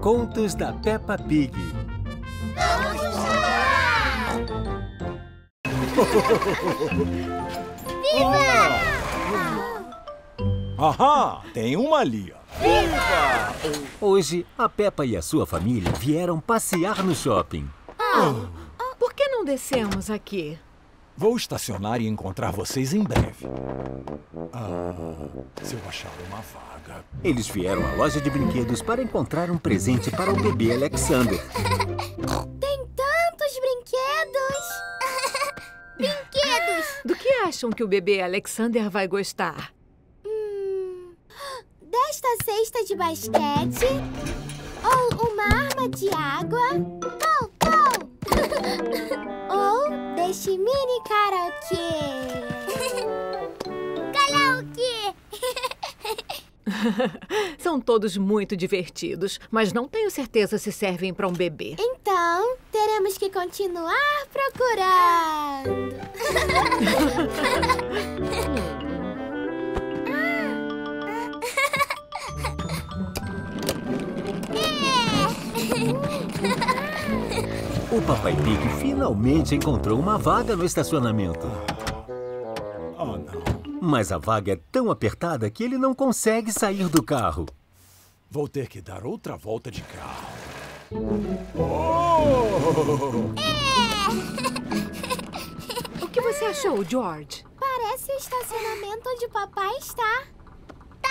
Contos da Peppa Pig. Vamos lá! Viva! Ahá! Tem uma ali, ó. Viva! Hoje, a Peppa e a sua família vieram passear no shopping. Por que não descemos aqui? Vou estacionar e encontrar vocês em breve. Se eu achar uma vaga... Eles vieram à loja de brinquedos para encontrar um presente para o bebê Alexander. Tem tantos brinquedos! Brinquedos! Do que acham que o bebê Alexander vai gostar? Desta cesta de basquete... Ou uma arma de água... Ou deste mini karaokê. Karaokê! São todos muito divertidos, mas não tenho certeza se servem para um bebê. Então, teremos que continuar procurando. O Papai Pig finalmente encontrou uma vaga no estacionamento. Não. Mas a vaga é tão apertada que ele não consegue sair do carro. Vou ter que dar outra volta de carro. O que você achou, George? Parece o estacionamento onde o papai está.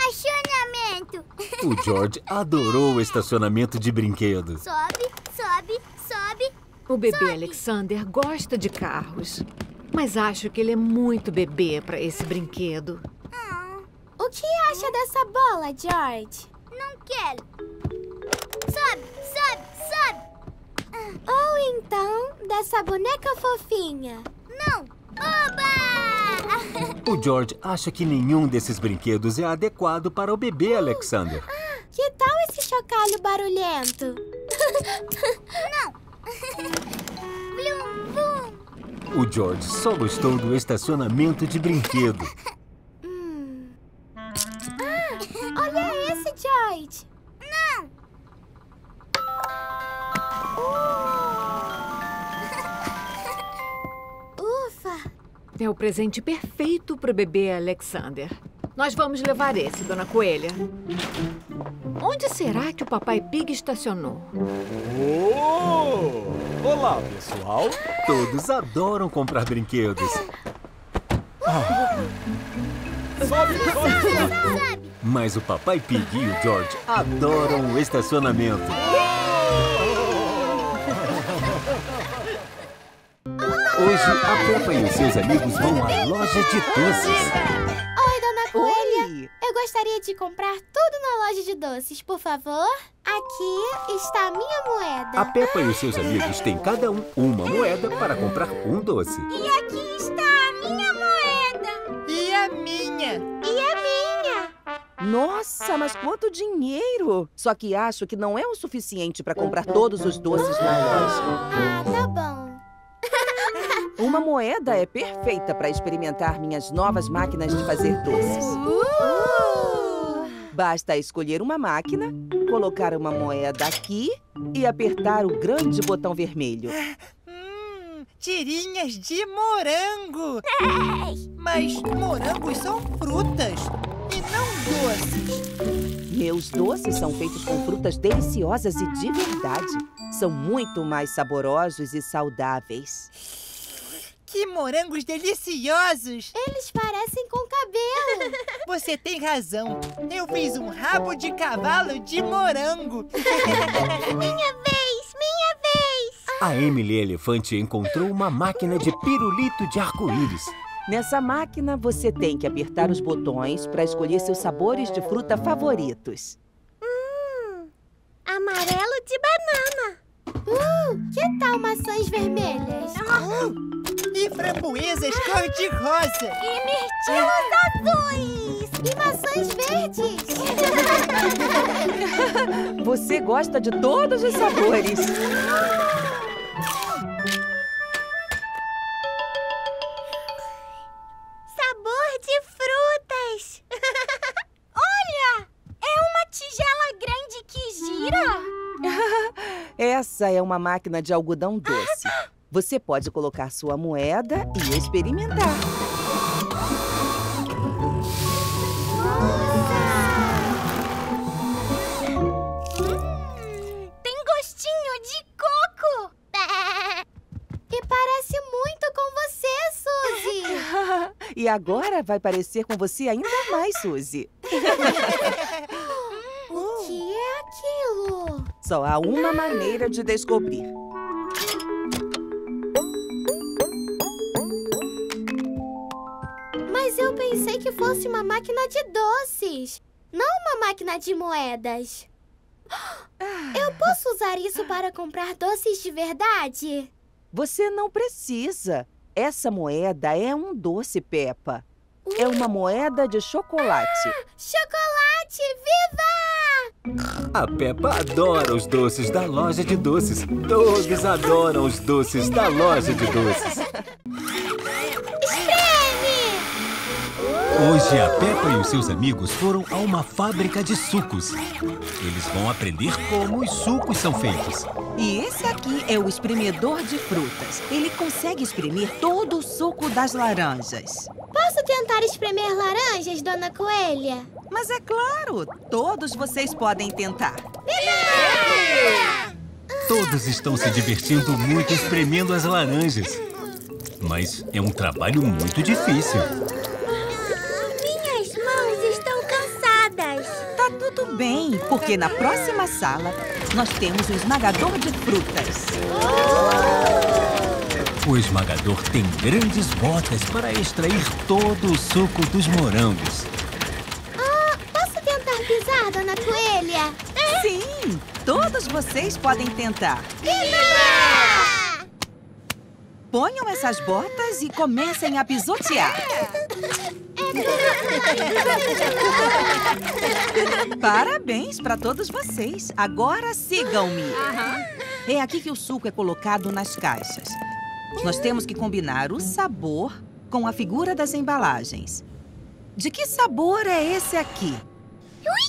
Estacionamento! O George adorou o estacionamento de brinquedos. Sobe, sobe, sobe. O bebê Alexander gosta de carros, mas acho que ele é muito bebê para esse brinquedo. O que acha dessa bola, George? Não quero. Sobe, sobe, sobe. Ou então, dessa boneca fofinha. Não. Oba! O George acha que nenhum desses brinquedos é adequado para o bebê Alexander. Que tal esse chocalho barulhento? Não. O George só gostou do estacionamento de brinquedo. Olha esse, George! Não! Ufa! É o presente perfeito para o bebê Alexander. Nós vamos levar esse, Dona Coelha. Onde será que o Papai Pig estacionou? Olá, pessoal! Todos adoram comprar brinquedos. Sobe, sobe, sobe! Mas o Papai Pig e o George adoram o estacionamento. Hoje, a Peppa e os seus amigos vão à loja de doces. Eu gostaria de comprar tudo na loja de doces, por favor. Aqui está a minha moeda. A Peppa e os seus amigos têm cada um uma moeda para comprar um doce. E aqui está a minha moeda. E a minha. E a minha. Nossa, mas quanto dinheiro! Só que acho que não é o suficiente para comprar todos os doces na loja. Tá bom. Uma moeda é perfeita para experimentar minhas novas máquinas de fazer doces. Basta escolher uma máquina, colocar uma moeda aqui e apertar o grande botão vermelho. Tirinhas de morango! Mas morangos são frutas e não doces. Meus doces são feitos com frutas deliciosas e de verdade. São muito mais saborosos e saudáveis. Que morangos deliciosos! Eles parecem com cabelo! Você tem razão! Eu fiz um rabo de cavalo de morango! Minha vez! Minha vez! A Emily Elefante encontrou uma máquina de pirulito de arco-íris. Nessa máquina, você tem que apertar os botões para escolher seus sabores de fruta favoritos. Amarelo de banana! Que tal maçãs vermelhas? E framboesas cor-de-rosa! E mirtilos azuis! E maçãs verdes! Você gosta de todos os sabores! Sabor de frutas! Olha! É uma tigela grande que gira! Essa é uma máquina de algodão doce. Você pode colocar sua moeda e experimentar. Tem gostinho de coco. E parece muito com você, Suzy. E agora vai parecer com você ainda mais, Suzy. O que é aquilo? Só há uma maneira de descobrir. Mas eu pensei que fosse uma máquina de doces, não uma máquina de moedas. Eu posso usar isso para comprar doces de verdade? Você não precisa. Essa moeda é um doce, Peppa. É uma moeda de chocolate. Chocolate! Viva! A Peppa adora os doces da loja de doces. Todos adoram os doces da loja de doces. Espreme! Hoje a Peppa e os seus amigos foram a uma fábrica de sucos. Eles vão aprender como os sucos são feitos. E esse aqui é o espremedor de frutas. Ele consegue espremer todo o suco das laranjas. Posso tentar espremer laranjas, Dona Coelha? Mas é claro, todos vocês podem tentar. Todos estão se divertindo muito espremendo as laranjas. Mas é um trabalho muito difícil. Minhas mãos estão cansadas. Tá tudo bem, porque na próxima sala nós temos o esmagador de frutas. O esmagador tem grandes botas para extrair todo o suco dos morangos. Posso tentar pisar, Dona Coelha? Sim, todos vocês podem tentar. Viva! Ponham essas botas e comecem a pisotear. Parabéns para todos vocês. Agora sigam-me. É aqui que o suco é colocado nas caixas. Nós temos que combinar o sabor com a figura das embalagens. De que sabor é esse aqui? Ui!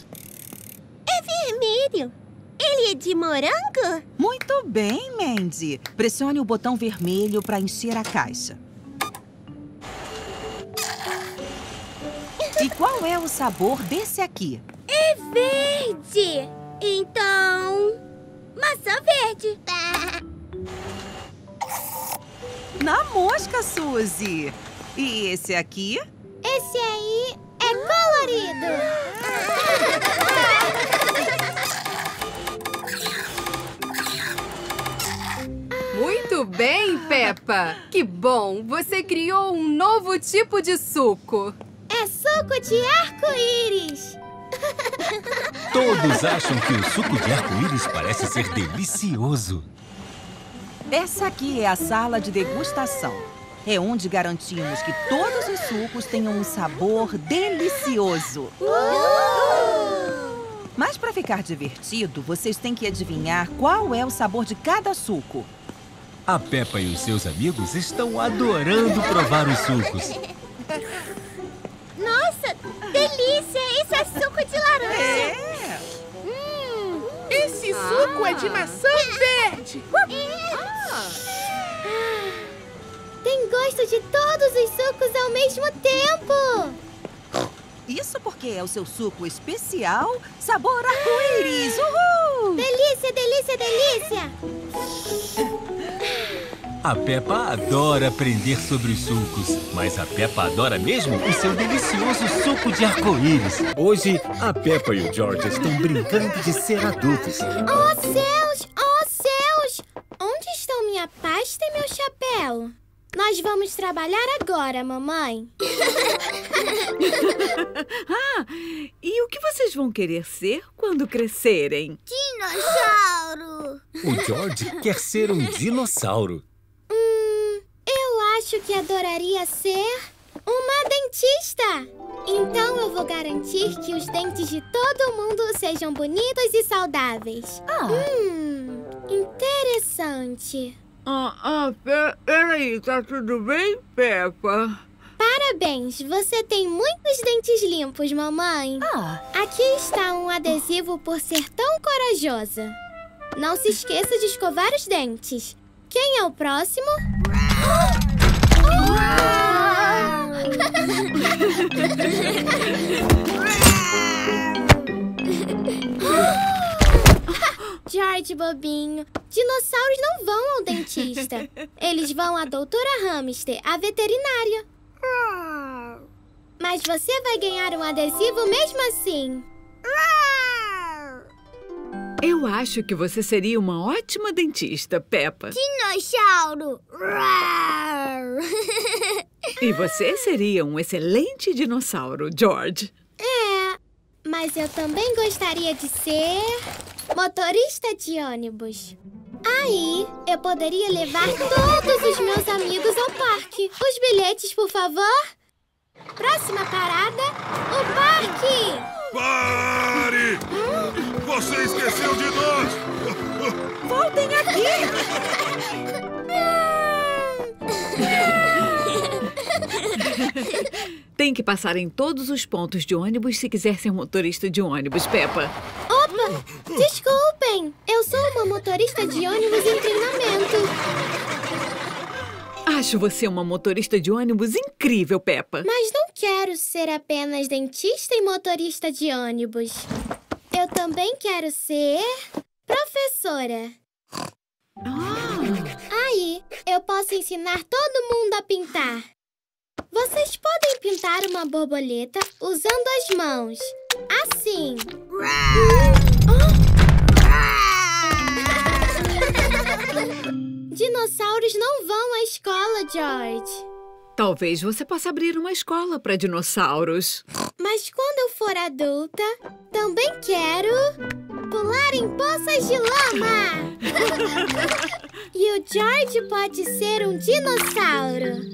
É vermelho. Ele é de morango? Muito bem, Mandy. Pressione o botão vermelho para encher a caixa. E qual é o sabor desse aqui? É verde. Então... maçã verde. Na mosca, Suzy! E esse aqui? Esse aí é colorido! Muito bem, Peppa! Que bom! Você criou um novo tipo de suco! É suco de arco-íris! Todos acham que o suco de arco-íris parece ser delicioso! Essa aqui é a sala de degustação. É onde garantimos que todos os sucos tenham um sabor delicioso. Mas para ficar divertido, vocês têm que adivinhar qual é o sabor de cada suco. A Peppa e os seus amigos estão adorando provar os sucos. Nossa, delícia! Esse é suco de laranja! É. Esse suco é de maçã verde! Tem gosto de todos os sucos ao mesmo tempo! Isso porque é o seu suco especial, sabor arco-íris! Uhul! Delícia, delícia, delícia! A Peppa adora aprender sobre os sucos, mas a Peppa adora mesmo o seu delicioso suco de arco-íris. Hoje, a Peppa e o George estão brincando de ser adultos. Oh, céus! Oh, céus! Onde estão minha pasta e meu chapéu? Nós vamos trabalhar agora, mamãe. E o que vocês vão querer ser quando crescerem? Dinossauro! O George quer ser um dinossauro. Acho que adoraria ser uma dentista. Então eu vou garantir que os dentes de todo mundo sejam bonitos e saudáveis. Interessante. Peraí, tá tudo bem, Peppa? Parabéns, você tem muitos dentes limpos, mamãe. Aqui está um adesivo por ser tão corajosa. Não se esqueça de escovar os dentes. Quem é o próximo? George, bobinho, dinossauros não vão ao dentista. Eles vão à doutora Hamster, a veterinária. Mas você vai ganhar um adesivo mesmo assim. Eu acho que você seria uma ótima dentista, Peppa. Dinossauro! E você seria um excelente dinossauro, George. É, mas eu também gostaria de ser motorista de ônibus. Aí, eu poderia levar todos os meus amigos ao parque. Os bilhetes, por favor. Próxima parada, o parque! Pare! Você esqueceu de nós! Voltem aqui! Tem que passar em todos os pontos de ônibus se quiser ser motorista de ônibus, Peppa. Opa! Desculpem! Eu sou uma motorista de ônibus em treinamento. Acho você uma motorista de ônibus incrível, Peppa. Mas não quero ser apenas dentista e motorista de ônibus. Eu também quero ser professora. Aí, eu posso ensinar todo mundo a pintar. Vocês podem pintar uma borboleta usando as mãos. Assim. Dinossauros não vão à escola, George. Talvez você possa abrir uma escola para dinossauros. Mas quando eu for adulta, também quero pular em poças de lama. E o George pode ser um dinossauro.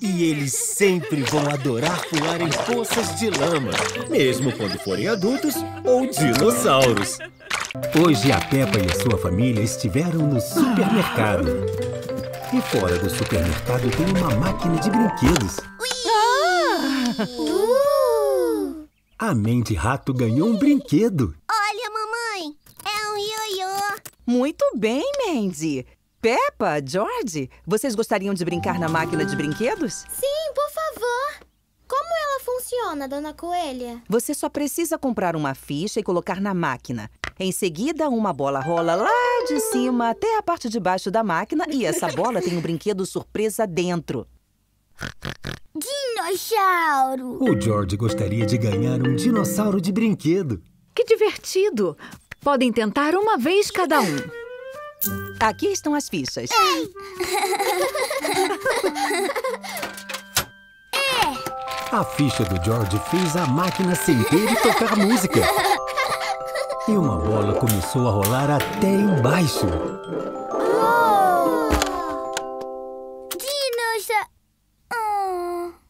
E eles sempre vão adorar pular em poças de lama, mesmo quando forem adultos ou dinossauros. Hoje a Peppa e a sua família estiveram no supermercado. E fora do supermercado tem uma máquina de brinquedos. A Mandy Rato ganhou um brinquedo. Olha, mamãe, é um ioiô. Muito bem, Mandy. Peppa, George, vocês gostariam de brincar na máquina de brinquedos? Sim, por favor. Como ela funciona, Dona Coelha? Você só precisa comprar uma ficha e colocar na máquina. Em seguida, uma bola rola lá de cima até a parte de baixo da máquina e essa bola tem um brinquedo surpresa dentro. Dinossauro! O George gostaria de ganhar um dinossauro de brinquedo. Que divertido! Podem tentar uma vez cada um. Aqui estão as fichas. A ficha do George fez a máquina sentir e tocar música. E uma bola começou a rolar até embaixo.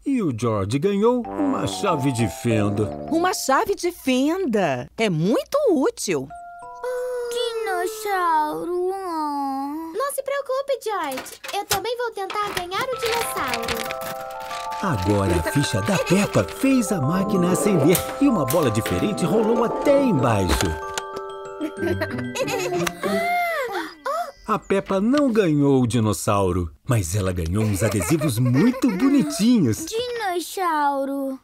E o George ganhou uma chave de fenda. Uma chave de fenda? É muito útil. Dinossauro. Não se preocupe, George. Eu também vou tentar ganhar o dinossauro. Agora a ficha da Peppa fez a máquina acender e uma bola diferente rolou até embaixo. A Peppa não ganhou o dinossauro, mas ela ganhou uns adesivos muito bonitinhos. Dinossauro!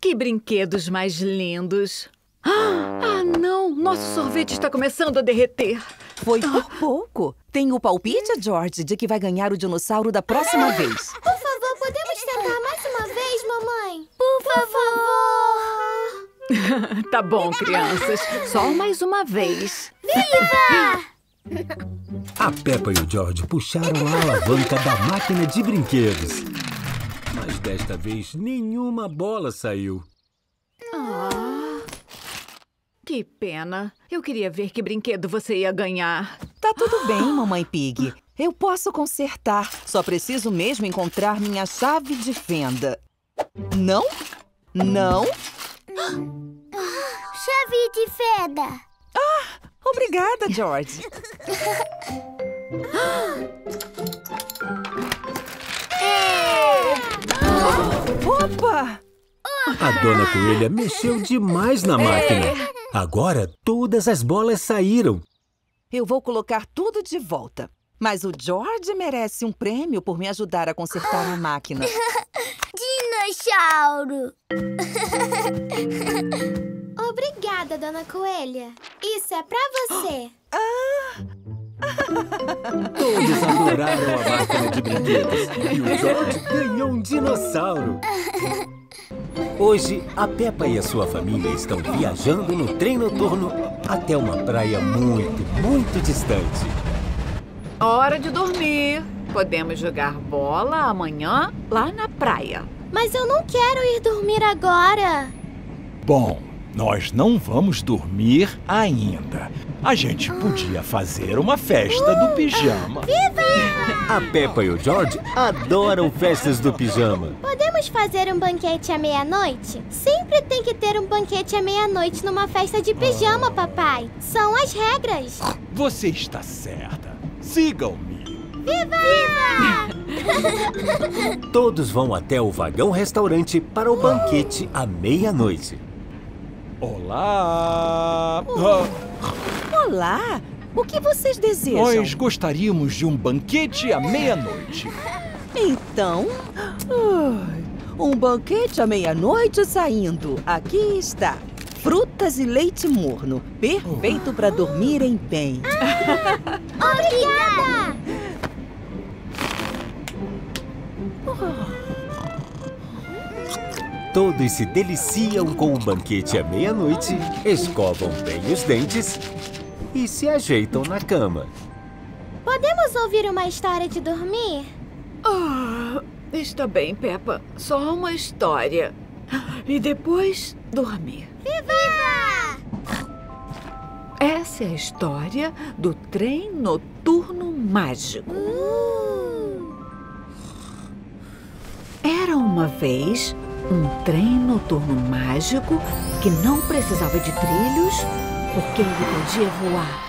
Que brinquedos mais lindos! Ah, não! Nosso sorvete está começando a derreter. Foi por pouco. Tem o palpite, George, de que vai ganhar o dinossauro da próxima vez. Podemos tentar mais uma vez, mamãe? Por favor! Tá bom, crianças. Só mais uma vez. Viva! A Peppa e o George puxaram a alavanca da máquina de brinquedos. Mas desta vez, nenhuma bola saiu. Que pena. Eu queria ver que brinquedo você ia ganhar. Tá tudo bem, Mamãe Pig. Eu posso consertar. Só preciso mesmo encontrar minha chave de fenda. Não? Não? Chave de fenda. Ah, obrigada, George. Opa! A Dona Coelha mexeu demais na máquina. Agora todas as bolas saíram. Eu vou colocar tudo de volta. Mas o George merece um prêmio por me ajudar a consertar a máquina. Dinossauro! Obrigada, Dona Coelha. Isso é pra você. Todos adoraram a máquina de brinquedos. E o George ganhou um dinossauro. Hoje, a Peppa e a sua família estão viajando no trem noturno até uma praia muito, muito distante. Hora de dormir. Podemos jogar bola amanhã lá na praia. Mas eu não quero ir dormir agora. Bom, nós não vamos dormir ainda. A gente podia fazer uma festa do pijama. Viva! A Peppa e o George adoram festas do pijama. Podemos fazer um banquete à meia-noite? Sempre tem que ter um banquete à meia-noite numa festa de pijama, papai. São as regras. Você está certa. Sigam-me! Viva! Todos vão até o vagão-restaurante para o banquete à meia-noite. Olá! Olá! O que vocês desejam? Nós gostaríamos de um banquete à meia-noite. Então... um banquete à meia-noite saindo. Aqui está. Frutas e leite morno. Perfeito para dormirem bem. Obrigada! Todos se deliciam com o banquete à meia-noite, escovam bem os dentes e se ajeitam na cama. Podemos ouvir uma história de dormir? Está bem, Peppa. Só uma história. E depois, dormir. Viva! Essa é a história do trem noturno mágico. Era uma vez um trem noturno mágico que não precisava de trilhos porque ele podia voar.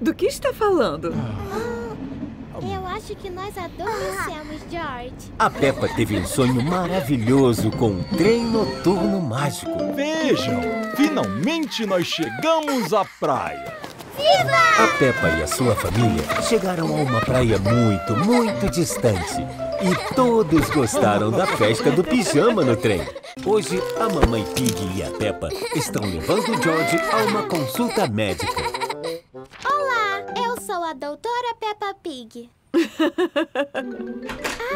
Do que está falando? Eu acho que nós adormecemos, George. A Peppa teve um sonho maravilhoso com um trem noturno mágico. Vejam, finalmente nós chegamos à praia. Viva! A Peppa e a sua família chegaram a uma praia muito, muito distante. E todos gostaram da festa do pijama no trem. Hoje, a Mamãe Pig e a Peppa estão levando o George a uma consulta médica. Olá, eu sou a doutora Peppa Pig.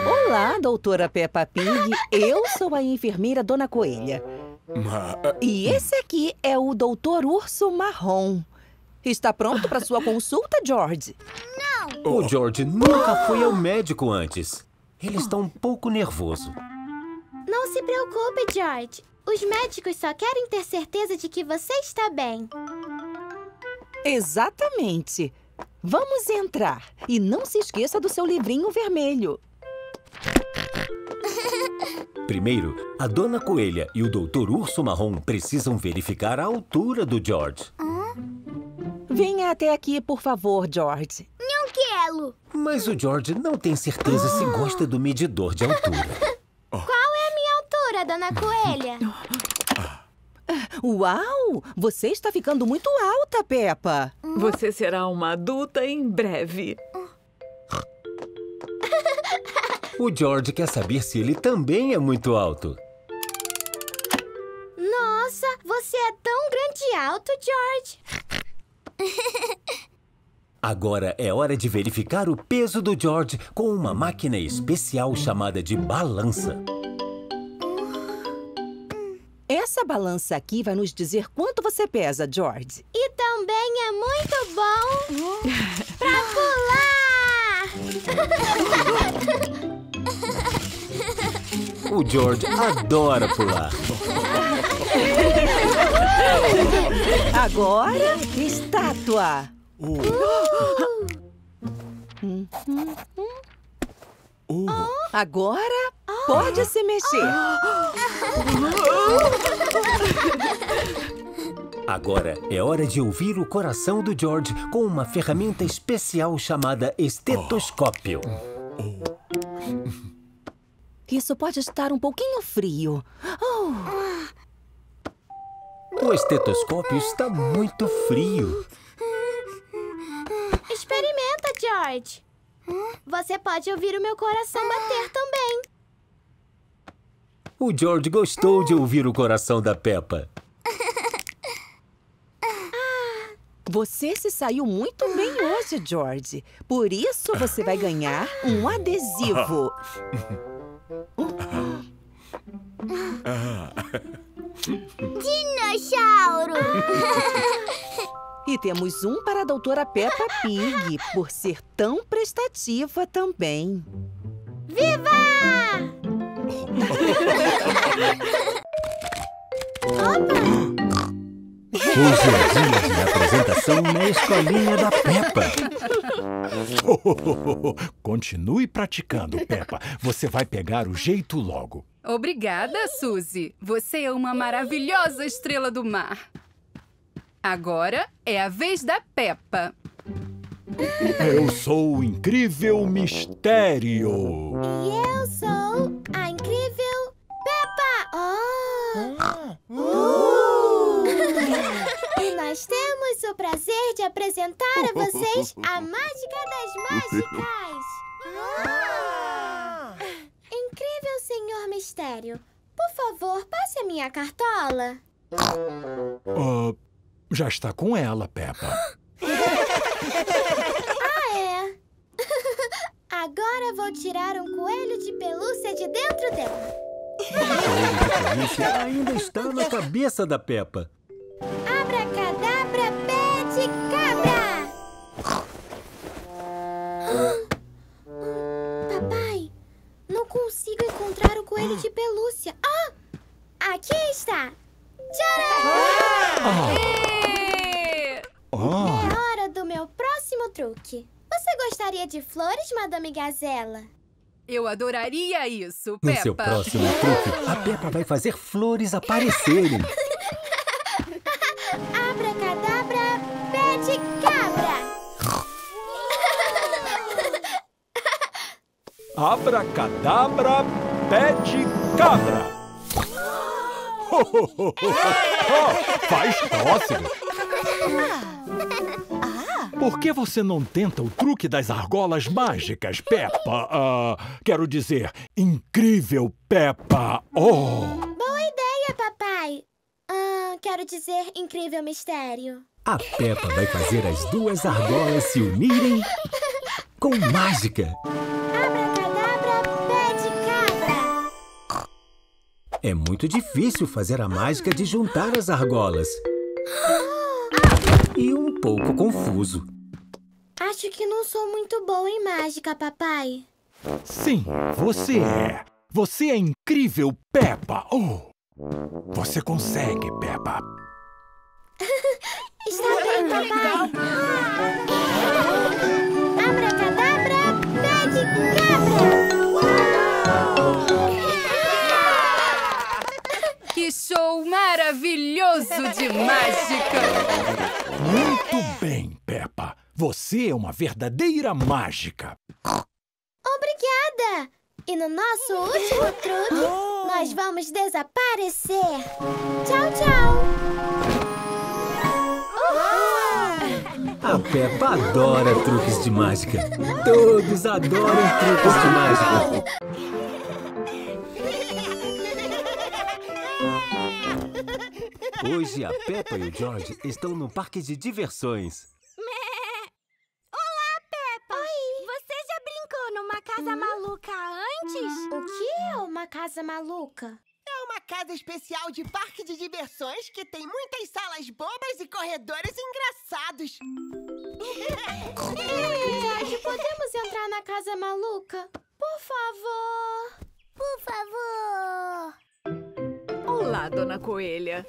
Olá, doutora Peppa Pig. Eu sou a enfermeira Dona Coelha. E esse aqui é o Doutor Urso Marrom. Está pronto para sua consulta, George? Não! O George nunca foi ao médico antes. Ele está um pouco nervoso. Não se preocupe, George. Os médicos só querem ter certeza de que você está bem. Exatamente. Vamos entrar. E não se esqueça do seu livrinho vermelho. Primeiro, a Dona Coelha e o Doutor Urso Marrom precisam verificar a altura do George. Venha até aqui, por favor, George. Não quero. Mas o George não tem certeza se gosta do medidor de altura. Dona Coelha. Uau! Você está ficando muito alta, Peppa. Você será uma adulta em breve. O George quer saber se ele também é muito alto. Nossa, você é tão grande e alto, George. Agora é hora de verificar o peso do George com uma máquina especial chamada de balança. Essa balança aqui vai nos dizer quanto você pesa, George. E também é muito bom pra pular! O George adora pular. Agora, estátua. Agora, pode se mexer. Agora é hora de ouvir o coração do George com uma ferramenta especial chamada estetoscópio. Isso pode estar um pouquinho frio. O estetoscópio está muito frio. Experimenta, George. Você pode ouvir o meu coração bater também. O George gostou de ouvir o coração da Peppa. Você se saiu muito bem hoje, George. Por isso você vai ganhar um adesivo. Dinossauro! E temos um para a doutora Peppa Pig, por ser tão prestativa também. Viva! Opa! Hoje é dia de apresentação na escolinha da Peppa. Continue praticando, Peppa. Você vai pegar o jeito logo. Obrigada, Suzy. Você é uma maravilhosa estrela do mar. Agora é a vez da Peppa. Eu sou o incrível mistério. E eu sou a incrível Peppa. E nós temos o prazer de apresentar a vocês a mágica das mágicas. Incrível Senhor Mistério, por favor, passe a minha cartola. Já está com ela, Peppa. É? Agora vou tirar um coelho de pelúcia de dentro dela. O coelho de pelúcia ainda está na cabeça da Peppa. Abracadabra, pé de cabra! Papai, não consigo encontrar o coelho de pelúcia. Aqui está! Tcharam! É hora do meu próximo truque. Você gostaria de flores, Madame Gazela? Eu adoraria isso, Peppa. No seu próximo truque, a Peppa vai fazer flores aparecerem. Abracadabra, pé de cabra! Abracadabra, pé de cabra! Faz cócega! Por que você não tenta o truque das argolas mágicas, Peppa? Quero dizer, incrível Peppa! Boa ideia, papai! Quero dizer, incrível mistério. A Peppa vai fazer as duas argolas se unirem com mágica. Abracadabra, pé de cabra. É muito difícil fazer a mágica de juntar as argolas. E um pouco confuso. Acho que não sou muito boa em mágica, papai. Sim, você é. Você é incrível, Peppa. Você consegue, Peppa. Está bem, papai. Abracadabra, pé de cabra. Que show maravilhoso de mágica. Muito bem, Peppa. Você é uma verdadeira mágica. Obrigada. E no nosso último truque, nós vamos desaparecer. Tchau, tchau! A Peppa adora truques de mágica. Todos adoram truques de mágica. Hoje a Peppa e o George estão no parque de diversões. casa maluca antes? O que é uma casa maluca? É uma casa especial de parque de diversões que tem muitas salas bobas e corredores engraçados. George, podemos entrar na casa maluca? Por favor! Por favor! Olá, Dona Coelha.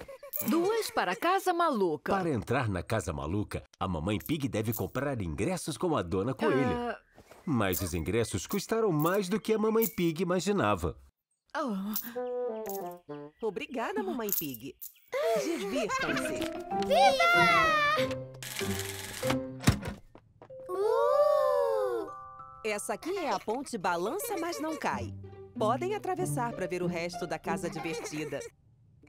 Duas para a casa maluca. Para entrar na casa maluca, a Mamãe Pig deve comprar ingressos com a Dona Coelha. Mas os ingressos custaram mais do que a Mamãe Pig imaginava. Oh. Obrigada, Mamãe Pig. Divirtam-se. Viva! Essa aqui é a ponte balança, mas não cai. Podem atravessar para ver o resto da casa divertida.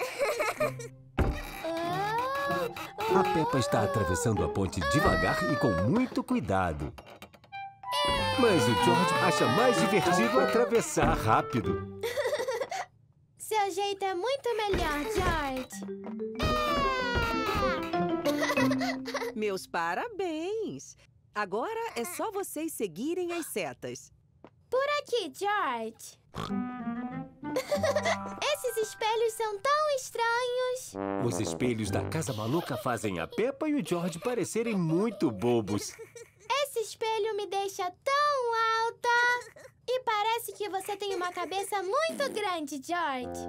A Peppa está atravessando a ponte devagar e com muito cuidado. Mas o George acha mais divertido atravessar rápido. Seu jeito é muito melhor, George. Meus parabéns! Agora é só vocês seguirem as setas. Por aqui, George. Esses espelhos são tão estranhos. Os espelhos da casa maluca fazem a Peppa e o George parecerem muito bobos. Esse espelho me deixa tão alta. E parece que você tem uma cabeça muito grande, George.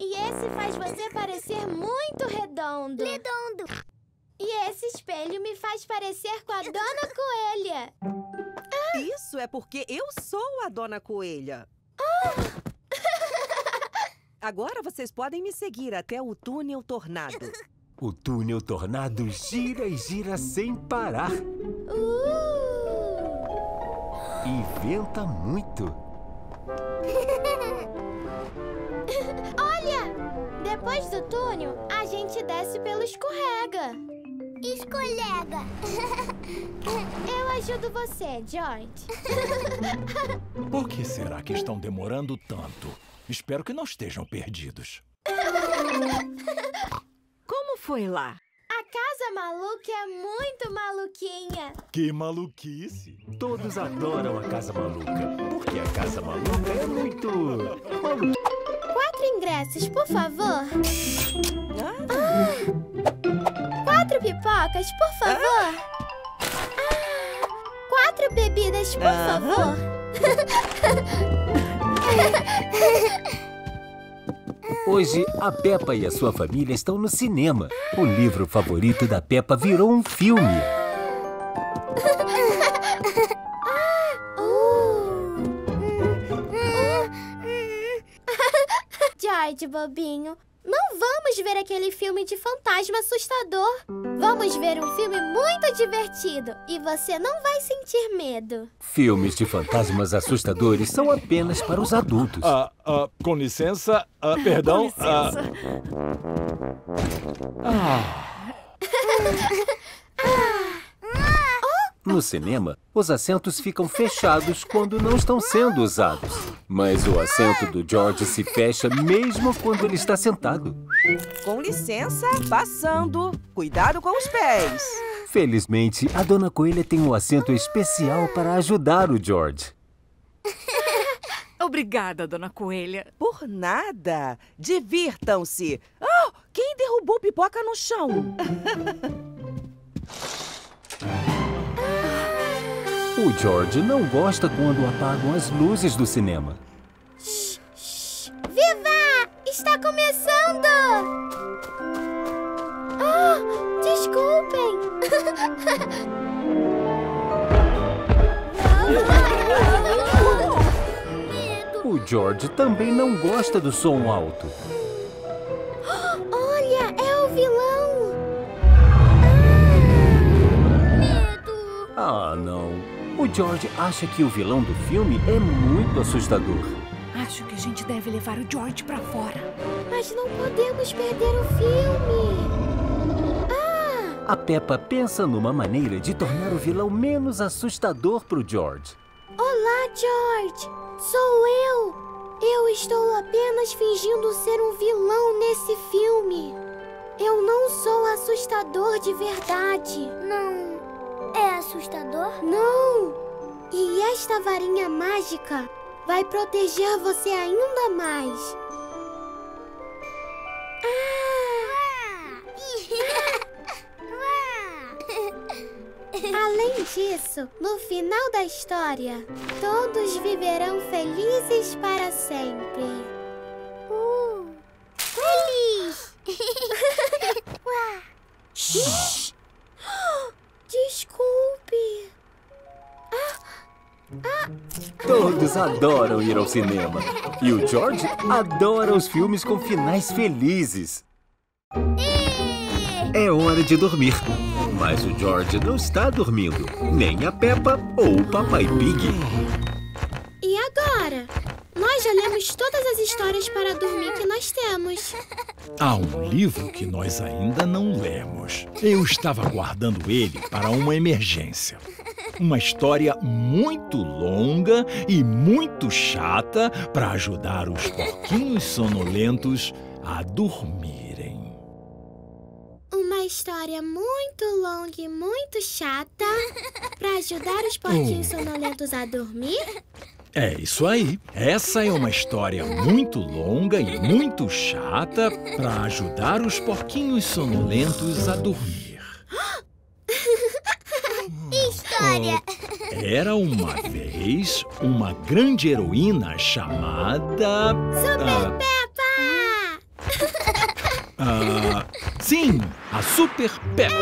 E esse faz você parecer muito redondo. Redondo. E esse espelho me faz parecer com a Dona Coelha. Isso é porque eu sou a Dona Coelha. Agora vocês podem me seguir até o túnel tornado. O túnel tornado gira e gira sem parar. E venta muito. Olha! Depois do túnel, a gente desce pelo escorrega. Escorrega. Eu ajudo você, George. Por que será que estão demorando tanto? Espero que não estejam perdidos. Como foi lá? A casa maluca é muito maluquinha. Que maluquice! Todos adoram a casa maluca, porque a casa maluca é muito... Quatro ingressos, por favor. Quatro pipocas, por favor. Quatro bebidas, por favor. Hoje, a Peppa e a sua família estão no cinema. O livro favorito da Peppa virou um filme. George, bobinho. Não vamos ver aquele filme de fantasma assustador. Vamos ver um filme muito divertido e você não vai sentir medo. Filmes de fantasmas assustadores são apenas para os adultos. Com licença, perdão. Com licença. No cinema, os assentos ficam fechados quando não estão sendo usados. Mas o assento do George se fecha mesmo quando ele está sentado. Com licença, passando. Cuidado com os pés. Felizmente, a Dona Coelha tem um assento especial para ajudar o George. Obrigada, Dona Coelha. Por nada. Divirtam-se. Quem derrubou pipoca no chão? O George não gosta quando apagam as luzes do cinema. Viva! Está começando! Desculpem! O George também não gosta do som alto. Olha, é o vilão! Medo! Não. O George acha que o vilão do filme é muito assustador. Acho que a gente deve levar o George pra fora. Mas não podemos perder o filme. A Peppa pensa numa maneira de tornar o vilão menos assustador pro George. Olá, George. Sou eu. Eu estou apenas fingindo ser um vilão nesse filme. Eu não sou assustador de verdade. Não. É assustador? Não! E esta varinha mágica vai proteger você ainda mais. Além disso, no final da história, todos viverão felizes para sempre. Feliz! Desculpe. Todos adoram ir ao cinema. E o George adora os filmes com finais felizes. É hora de dormir. Mas o George não está dormindo, nem a Peppa ou o Papai Pig. E agora? Nós já lemos todas as histórias para dormir que nós temos. Há um livro que nós ainda não lemos. Eu estava guardando ele para uma emergência. Uma história muito longa e muito chata para ajudar os porquinhos sonolentos a dormir. Uma história muito longa e muito chata para ajudar os porquinhos sonolentos a dormir? É isso aí. Essa é uma história muito longa e muito chata para ajudar os porquinhos sonolentos a dormir. História! Era uma vez uma grande heroína chamada... Super Peppa! Sim, a Super Peppa.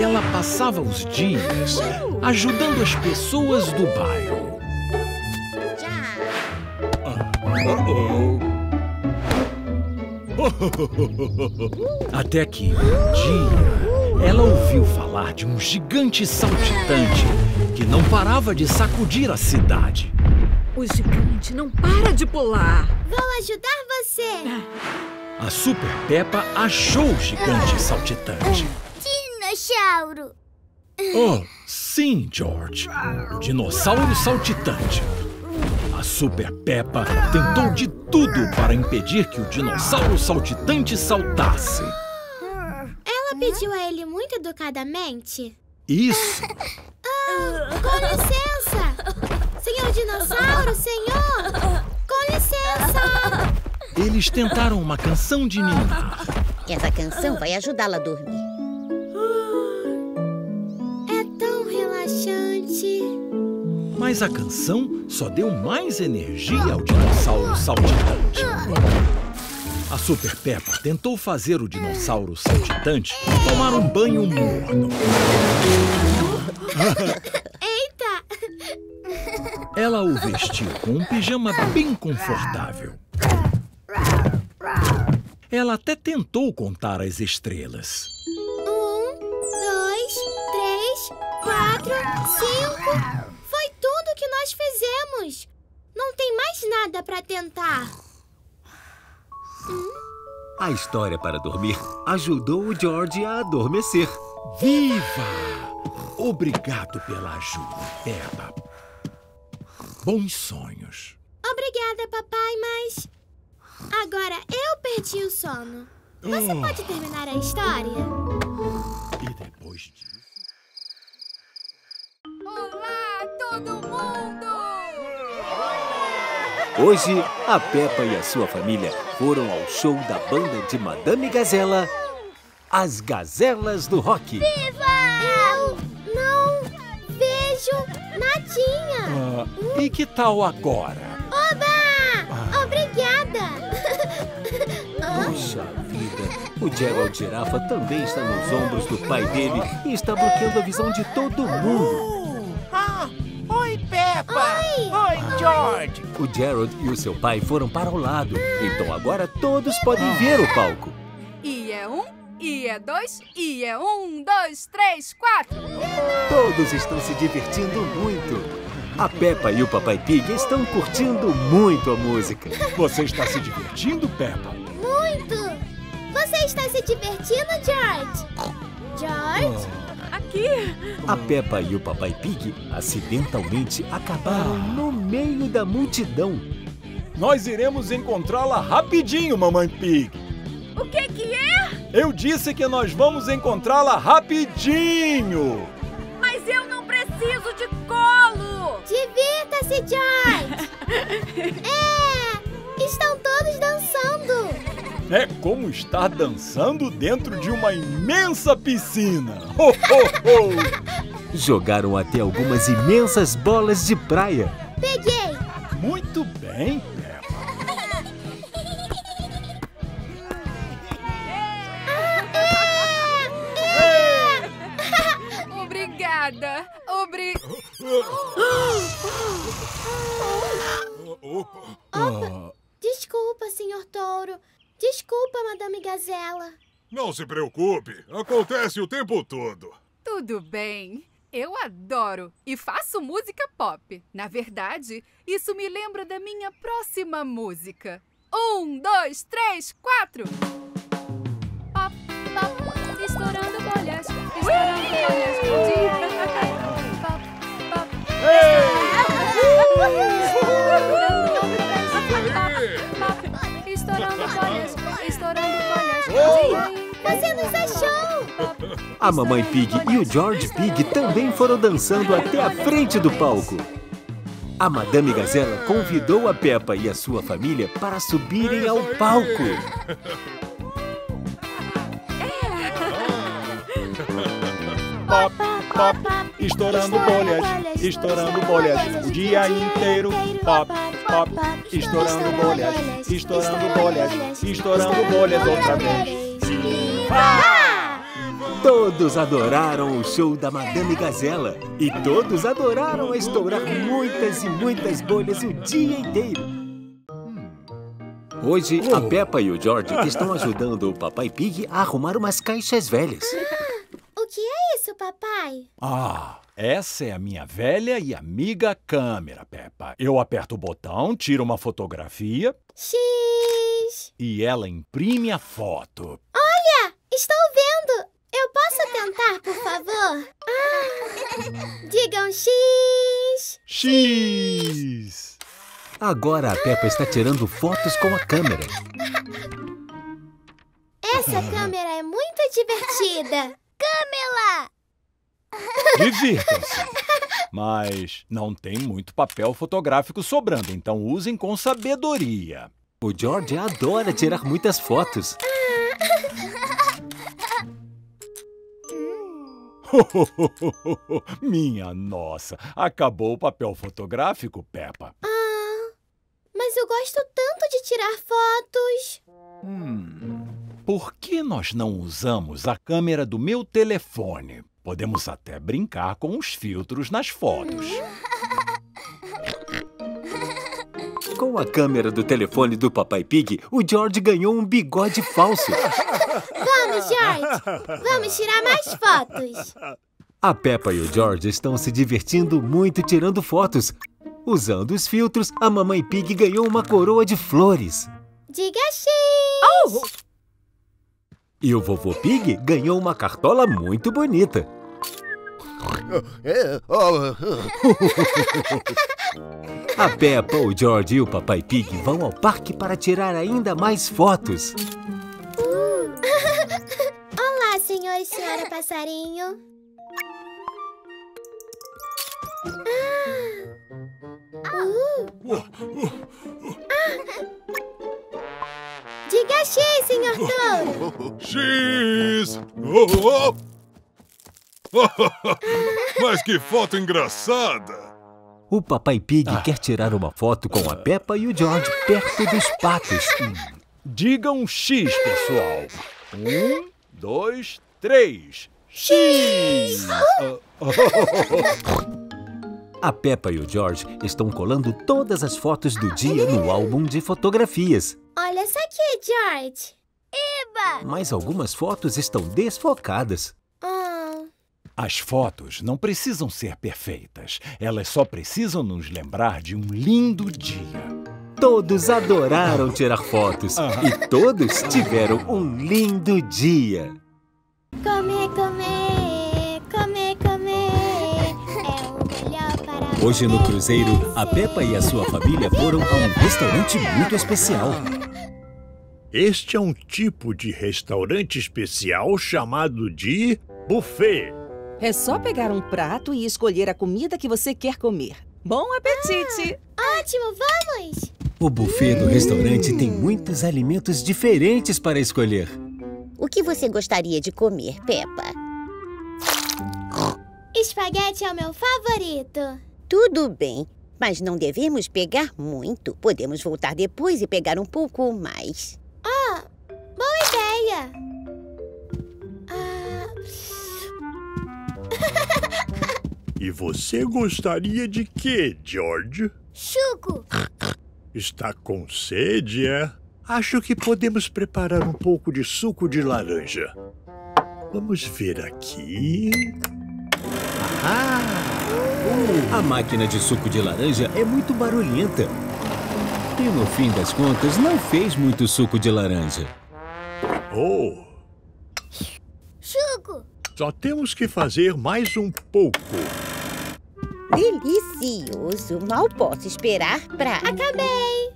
Ela passava os dias ajudando as pessoas do bairro. Até que um dia ela ouviu falar de um gigante saltitante que não parava de sacudir a cidade. O gigante não para de pular. Vou ajudar você. A Super Peppa achou o gigante saltitante. Dinossauro! Oh, sim, George. O dinossauro saltitante. A Super Peppa tentou de tudo para impedir que o dinossauro saltitante saltasse. Ela pediu a ele muito educadamente. Isso. Com licença! Senhor dinossauro, senhor! Com licença! Eles tentaram uma canção de ninar. Essa canção vai ajudá-la a dormir. É tão relaxante. Mas a canção só deu mais energia ao dinossauro saltitante. A Super Peppa tentou fazer o dinossauro saltitante tomar um banho morno. Eita! Ela o vestiu com um pijama bem confortável. Ela até tentou contar as estrelas. 1, 2, 3, 4, 5. Foi tudo o que nós fizemos. Não tem mais nada para tentar. A história para dormir ajudou o George a adormecer. Viva! Obrigado pela ajuda, Peppa. Bons sonhos. Obrigada, papai, mas... agora eu perdi o sono. Você pode terminar a história? E depois disso... Olá, todo mundo! Hoje, a Peppa e a sua família foram ao show da banda de Madame Gazela, As Gazelas do Rock. Viva! Eu não vejo nadinha. E que tal agora? Oba! Obrigada! Puxa vida! O Gerald Girafa também está nos ombros do pai dele e está bloqueando a visão de todo mundo. Oi, Peppa! Oi, George! O Gerald e o seu pai foram para o lado, então agora todos podem ver o palco. E é 1, e é 2, e é 1, 2, 3, 4. Todos estão se divertindo muito. A Peppa e o Papai Pig estão curtindo muito a música. Você está se divertindo, Peppa? Muito! Você está se divertindo, George? George? Aqui! A Peppa e o Papai Pig acidentalmente acabaram no meio da multidão. Nós iremos encontrá-la rapidinho, Mamãe Pig. O que que é? Eu disse que nós vamos encontrá-la rapidinho. Mas eu não preciso de cola. disse, George! É! Estão todos dançando! É como estar dançando dentro de uma imensa piscina. Ho, ho, ho. Jogaram até algumas imensas bolas de praia. Peguei! Muito bem, Peppa. Obrigada. Opa. Desculpa, Senhor Touro. Desculpa, Madame Gazela. Não se preocupe. Acontece o tempo todo. Tudo bem. Eu adoro e faço música pop. Na verdade, isso me lembra da minha próxima música. 1, 2, 3, 4. Pop, pop, estourando bolhas, estourando bolhas de... Pop, pop, estourando bolhas. Estourando bolhas, estourando bolhas. Você nos achou! A Mamãe Pig e o George Pig também foram dançando até a frente do palco. A Madame Gazela convidou a Peppa e a sua família para subirem ao palco. Pop, pop, estourando bolhas, estourando bolhas o dia inteiro. Pop, pop, estourando bolhas, estourando bolhas, estourando bolhas outra vez. Todos adoraram o show da Madame Gazela e todos adoraram estourar muitas e muitas bolhas o dia inteiro. Hoje, a Peppa e o George estão ajudando o Papai Pig a arrumar umas caixas velhas. O que é isso, papai? Ah, essa é a minha velha e amiga câmera, Peppa. Eu aperto o botão, tiro uma fotografia... X! E ela imprime a foto. Olha, estou vendo! Eu posso tentar, por favor? Ah, digam X! X! Agora a Peppa está tirando fotos com a câmera. Essa câmera é muito divertida. Câmera! Divirtam-se! Mas não tem muito papel fotográfico sobrando, então usem com sabedoria. O George adora tirar muitas fotos. Minha nossa! Acabou o papel fotográfico, Peppa. Ah, mas eu gosto tanto de tirar fotos. Por que nós não usamos a câmera do meu telefone? Podemos até brincar com os filtros nas fotos. Com a câmera do telefone do Papai Pig, o George ganhou um bigode falso. Vamos, George! Vamos tirar mais fotos! A Peppa e o George estão se divertindo muito tirando fotos. Usando os filtros, a Mamãe Pig ganhou uma coroa de flores. Diga X! Oh! E o Vovô Pig ganhou uma cartola muito bonita. A Peppa, o George e o Papai Pig vão ao parque para tirar ainda mais fotos. Olá, senhor e senhora passarinho. Diga X, senhor Touro! X! Oh, oh. Mas que foto engraçada! O Papai Pig quer tirar uma foto com a Peppa e o George perto dos patos. Digam X, pessoal. 1, 2, 3. X! A Peppa e o George estão colando todas as fotos do dia no álbum de fotografias. Olha essa aqui, George! Eba! Mas algumas fotos estão desfocadas. As fotos não precisam ser perfeitas. Elas só precisam nos lembrar de um lindo dia. Todos adoraram tirar fotos e todos tiveram um lindo dia. Comer, comer, comer, comer. Hoje no cruzeiro, a Peppa e a sua família foram a um restaurante muito especial. Este é um tipo de restaurante especial chamado de buffet. É só pegar um prato e escolher a comida que você quer comer. Bom apetite! Ótimo, vamos! O buffet do restaurante tem muitos alimentos diferentes para escolher. O que você gostaria de comer, Peppa? Espaguete é o meu favorito. Tudo bem, mas não devemos pegar muito. Podemos voltar depois e pegar um pouco mais. Ah, boa ideia! E você gostaria de quê, George? Suco! Está com sede, é? Acho que podemos preparar um pouco de suco de laranja. Vamos ver aqui... A máquina de suco de laranja é muito barulhenta. E no fim das contas, não fez muito suco de laranja. Oh! Suco! Só temos que fazer mais um pouco. Delicioso! Mal posso esperar pra... Acabei!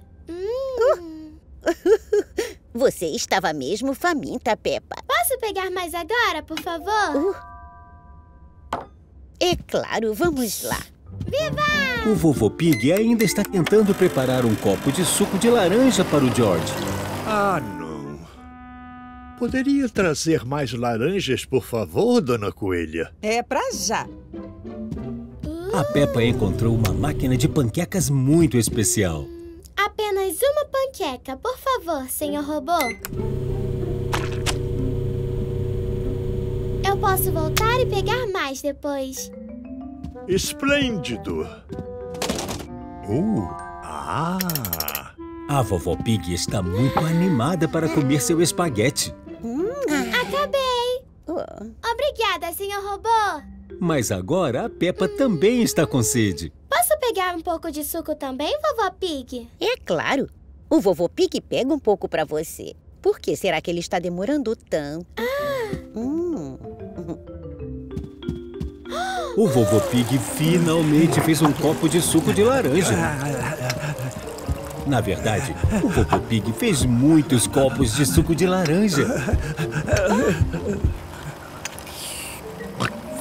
Você estava mesmo faminta, Peppa. Posso pegar mais agora, por favor? É claro, vamos lá. Viva! O Vovô Pig ainda está tentando preparar um copo de suco de laranja para o George. Ah, não. Poderia trazer mais laranjas, por favor, Dona Coelha? É pra já. A Peppa encontrou uma máquina de panquecas muito especial. Apenas uma panqueca, por favor, senhor robô. Eu posso voltar e pegar mais depois. Esplêndido! A Vovó Pig está muito animada para comer seu espaguete. Acabei! Obrigada, senhor robô! Mas agora a Peppa também está com sede. Posso pegar um pouco de suco também, Vovó Pig? É claro! O Vovô Pig pega um pouco para você. Por que será que ele está demorando tanto? O Vovô Pig finalmente fez um copo de suco de laranja. Na verdade, o Vovô Pig fez muitos copos de suco de laranja.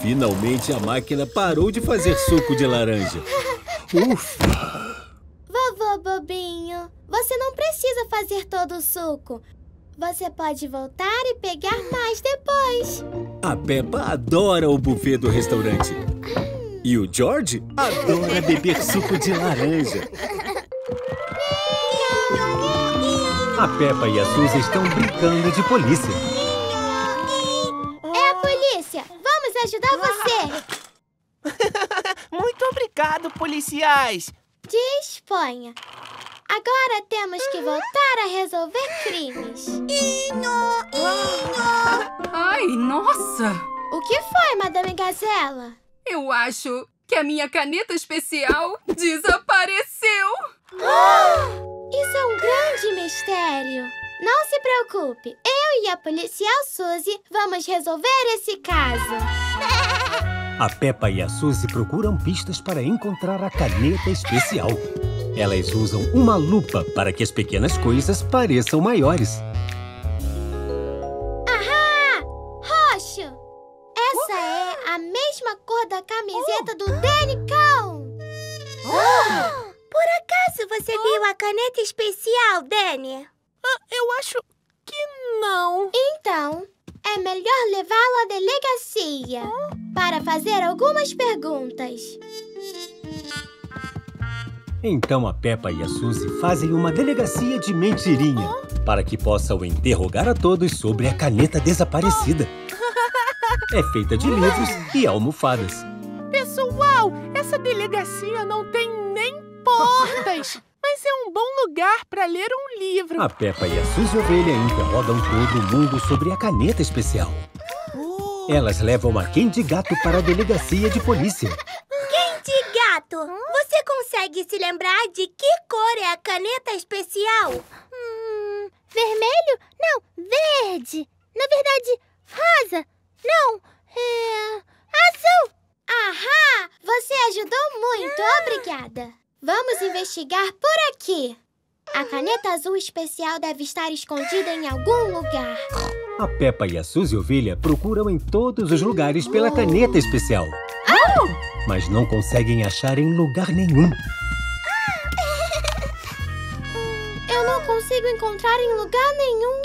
Finalmente a máquina parou de fazer suco de laranja. Ufa! Vovô Bobinho, você não precisa fazer todo o suco. Você pode voltar e pegar mais depois. A Peppa adora o buffet do restaurante. E o George adora beber suco de laranja. A Peppa e a Suzy estão brincando de polícia. É a polícia! Vamos ajudar você! Muito obrigado, policiais! Disponha! Agora temos que voltar a resolver crimes. Ai, nossa! O que foi, Madame Gazela? Eu acho que a minha caneta especial desapareceu. Isso é um grande mistério. Não se preocupe. Eu e a policial Suzy vamos resolver esse caso. A Peppa e a Suzy procuram pistas para encontrar a caneta especial. Elas usam uma lupa para que as pequenas coisas pareçam maiores. Ahá! Roxo! Essa é a mesma cor da camiseta do Danny Cão! Por acaso você viu a caneta especial, Danny? Eu acho que não. Então, é melhor levá-la à delegacia para fazer algumas perguntas. Então a Peppa e a Suzy fazem uma delegacia de mentirinha para que possam interrogar a todos sobre a caneta desaparecida. É feita de livros e almofadas. Pessoal, essa delegacia não tem nem portas, mas é um bom lugar para ler um livro. A Peppa e a Suzy Ovelha interrogam todo mundo sobre a caneta especial. Elas levam a Candy Gato para a delegacia de polícia. Candy Gato, você consegue se lembrar de que cor é a caneta especial? Vermelho? Não, verde. Na verdade, rosa. Não, azul. Ahá, você ajudou muito, obrigada. Vamos investigar por aqui. A caneta azul especial deve estar escondida em algum lugar. A Peppa e a Suzy Ovelha procuram em todos os lugares pela caneta especial. mas não conseguem achar em lugar nenhum. Eu não consigo encontrar em lugar nenhum.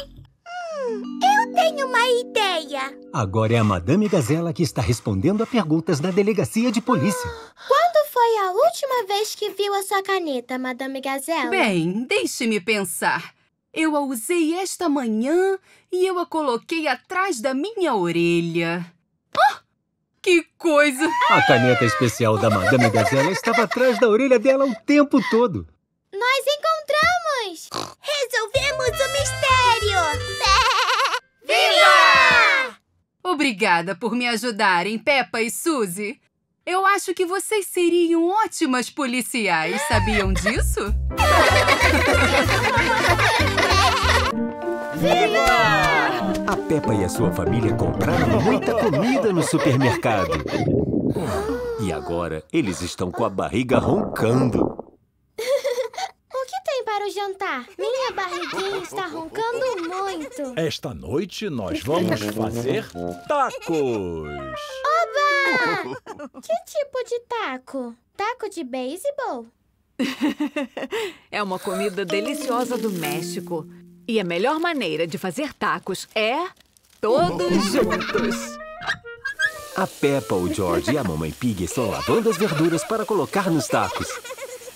Eu tenho uma ideia. Agora é a Madame Gazela que está respondendo a perguntas da delegacia de polícia. Quando foi a última vez que viu a sua caneta, Madame Gazela? Bem, deixe-me pensar. Eu a usei esta manhã e eu a coloquei atrás da minha orelha. Ah! Que coisa! A caneta especial da Madame Gazela estava atrás da orelha dela o tempo todo. Nós encontramos! Resolvemos o mistério! Viva! Obrigada por me ajudarem, Peppa e Suzy. Eu acho que vocês seriam ótimas policiais. Sabiam disso? Viva! A Peppa e a sua família compraram muita comida no supermercado. E agora eles estão com a barriga roncando. O que tem para o jantar? Minha barriguinha está roncando muito. Esta noite nós vamos fazer tacos. Oba! Que tipo de taco? Taco de beisebol? É uma comida deliciosa do México. E a melhor maneira de fazer tacos é todos juntos. A Peppa, o George e a Mamãe Pig estão lavando as verduras para colocar nos tacos.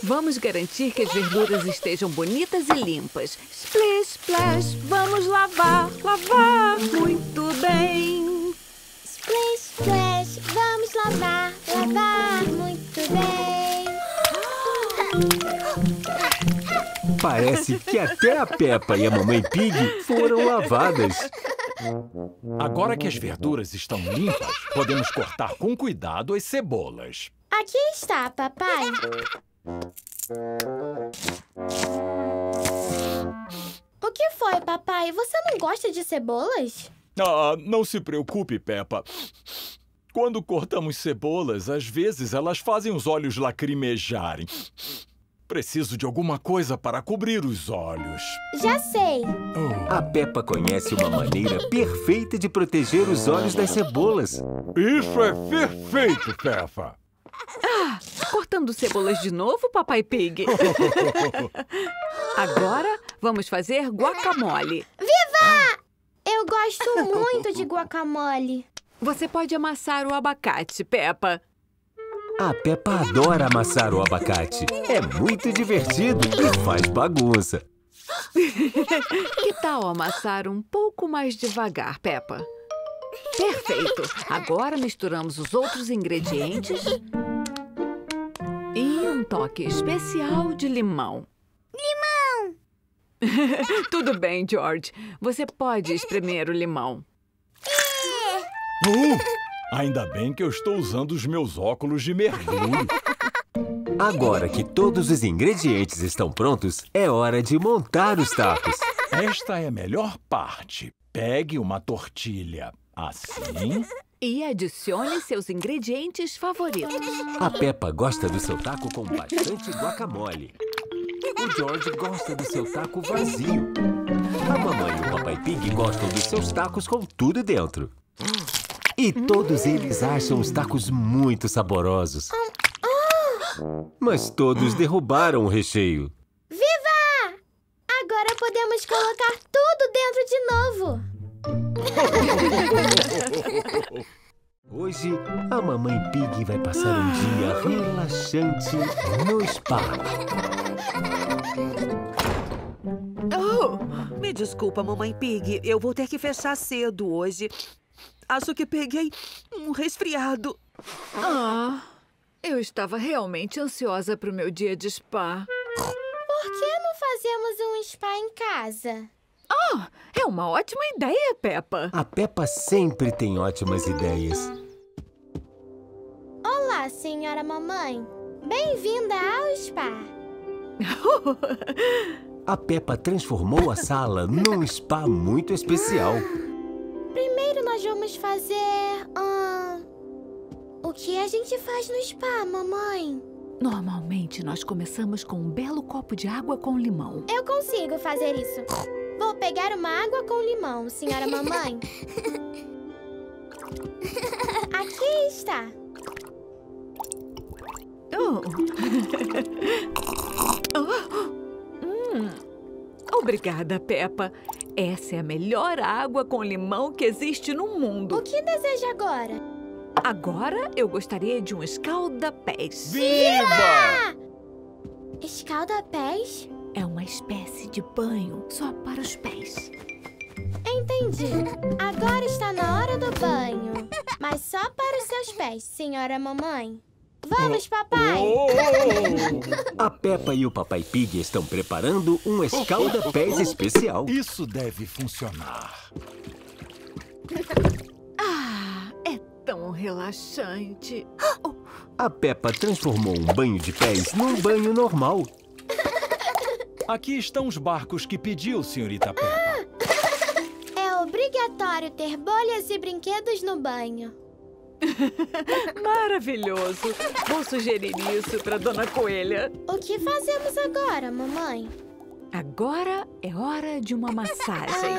Vamos garantir que as verduras estejam bonitas e limpas. Splash, splash, vamos lavar, lavar muito bem. Splash, splash, vamos lavar, lavar muito bem. Parece que até a Peppa e a Mamãe Pig foram lavadas. Agora que as verduras estão limpas, podemos cortar com cuidado as cebolas. Aqui está, papai. O que foi, papai? Você não gosta de cebolas? Ah, não se preocupe, Peppa. Quando cortamos cebolas, às vezes elas fazem os olhos lacrimejarem. Preciso de alguma coisa para cobrir os olhos. Já sei. A Peppa conhece uma maneira perfeita de proteger os olhos das cebolas. Isso é perfeito, Peppa. Ah, cortando cebolas de novo, Papai Pig. Agora vamos fazer guacamole. Viva! Eu gosto muito de guacamole. Você pode amassar o abacate, Peppa. A Peppa adora amassar o abacate. É muito divertido e faz bagunça. Que tal amassar um pouco mais devagar, Peppa? Perfeito! Agora misturamos os outros ingredientes e um toque especial de limão. Limão! Tudo bem, George. Você pode espremer o limão. Ainda bem que eu estou usando os meus óculos de mergulho. Agora que todos os ingredientes estão prontos, é hora de montar os tacos. Esta é a melhor parte. Pegue uma tortilha assim e adicione seus ingredientes favoritos. A Peppa gosta do seu taco com bastante guacamole. O George gosta do seu taco vazio. A mamãe e o Papai Pig gostam dos seus tacos com tudo dentro. E todos eles acham os tacos muito saborosos. Mas todos derrubaram o recheio. Viva! Agora podemos colocar tudo dentro de novo. Hoje, a Mamãe Pig vai passar um dia relaxante no spa. Oh, me desculpa, Mamãe Pig. Eu vou ter que fechar cedo hoje. Acho que peguei um resfriado. Ah, eu estava realmente ansiosa para o meu dia de spa. Por que não fazemos um spa em casa? Ah, é uma ótima ideia, Peppa. A Peppa sempre tem ótimas ideias. Olá, senhora mamãe. Bem-vinda ao spa. A Peppa transformou a sala num spa muito especial. Primeiro nós vamos fazer... O que a gente faz no spa, mamãe? Normalmente nós começamos com um belo copo de água com limão. Eu consigo fazer isso. Vou pegar uma água com limão, senhora mamãe. Aqui está. Obrigada, Peppa. Essa é a melhor água com limão que existe no mundo. O que deseja agora? Agora eu gostaria de um escalda-pés. Viva! Escalda-pés? É uma espécie de banho só para os pés. Entendi. Agora está na hora do banho. Mas só para os seus pés, senhora mamãe. Vamos, papai! A Peppa e o Papai Pig estão preparando um escalda-pés especial. Isso deve funcionar. Ah, é tão relaxante. A Peppa transformou um banho de pés num banho normal. Aqui estão os barcos que pediu, senhorita Peppa. É obrigatório ter bolhas e brinquedos no banho. Maravilhoso! Vou sugerir isso para Dona Coelha. O que fazemos agora, mamãe? Agora é hora de uma massagem.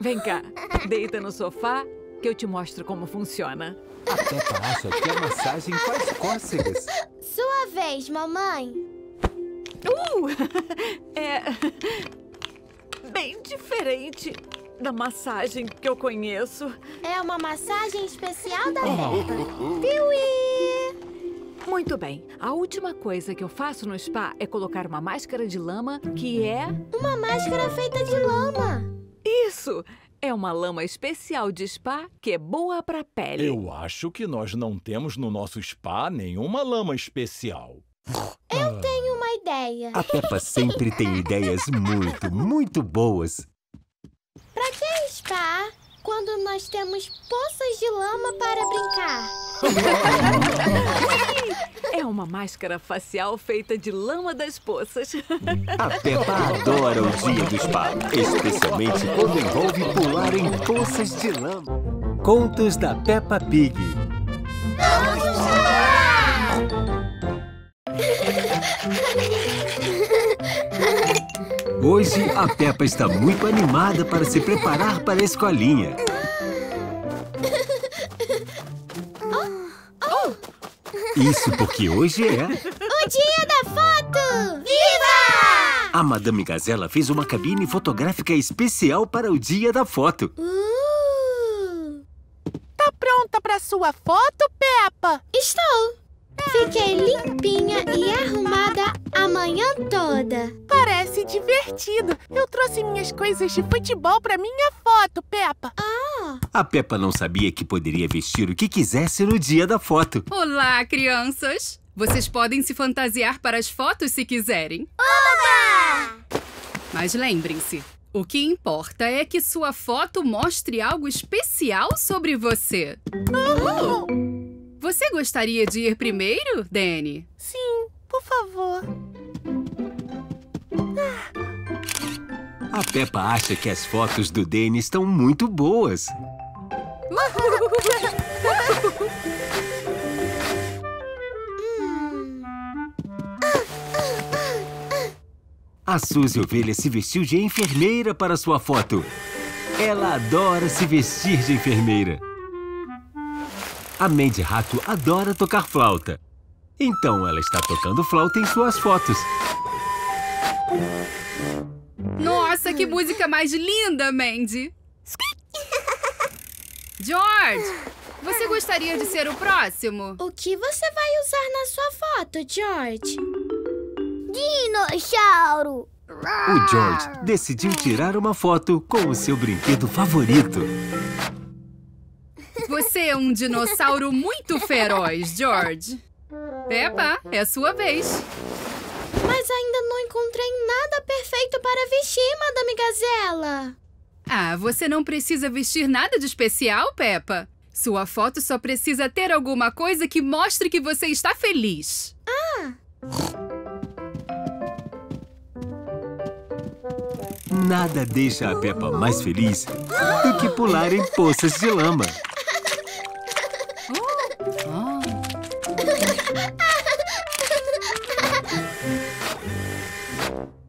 Vem cá, deita no sofá que eu te mostro como funciona. A Peppa acha que a massagem faz cócegas. Sua vez, mamãe. É bem diferente da massagem que eu conheço. É uma massagem especial da Peppa. Piuí! Muito bem. A última coisa que eu faço no spa é colocar uma máscara de lama, que é... Uma máscara feita de lama! Isso! É uma lama especial de spa que é boa pra pele. Eu acho que nós não temos no nosso spa nenhuma lama especial. Eu tenho uma ideia. A Peppa sempre tem ideias muito boas. Pra que spa quando nós temos poças de lama para brincar? É uma máscara facial feita de lama das poças. A Peppa adora o dia do spa, especialmente quando envolve pular em poças de lama. Contos da Peppa Pig. Vamos no spa! Hoje, a Peppa está muito animada para se preparar para a escolinha. Isso porque hoje é... O dia da foto! Viva! A Madame Gazela fez uma cabine fotográfica especial para o dia da foto. Tá pronta para sua foto, Peppa? Estou! Fiquei limpinha e arrumada a manhã toda. Parece divertido. Eu trouxe minhas coisas de futebol pra minha foto, Peppa. A Peppa não sabia que poderia vestir o que quisesse no dia da foto. Olá, crianças. Vocês podem se fantasiar para as fotos se quiserem. Oba! Mas lembrem-se, o que importa é que sua foto mostre algo especial sobre você. Você gostaria de ir primeiro, Danny? Sim, por favor. A Peppa acha que as fotos do Danny estão muito boas. A Suzy Ovelha se vestiu de enfermeira para sua foto. Ela adora se vestir de enfermeira. A Mandy Rato adora tocar flauta. Então ela está tocando flauta em suas fotos. Nossa, que música mais linda, Mandy! George, você gostaria de ser o próximo? O que você vai usar na sua foto, George? Dinossauro! O George decidiu tirar uma foto com o seu brinquedo favorito. Você é um dinossauro muito feroz, George. Peppa, é a sua vez. Mas ainda não encontrei nada perfeito para vestir, Madame Gazela. Ah, você não precisa vestir nada de especial, Peppa. Sua foto só precisa ter alguma coisa que mostre que você está feliz. Nada deixa a Peppa mais feliz do que pular em poças de lama.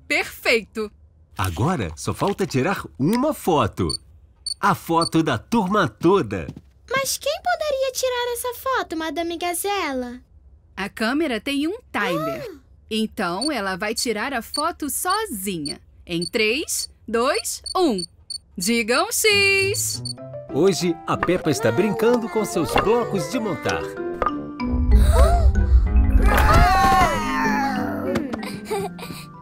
Perfeito! Agora só falta tirar uma foto. A foto da turma toda. Mas quem poderia tirar essa foto, Madame Gazela? A câmera tem um timer. Então, ela vai tirar a foto sozinha. Em 3, 2, 1. Digam X! Hoje, a Peppa está brincando com seus blocos de montar.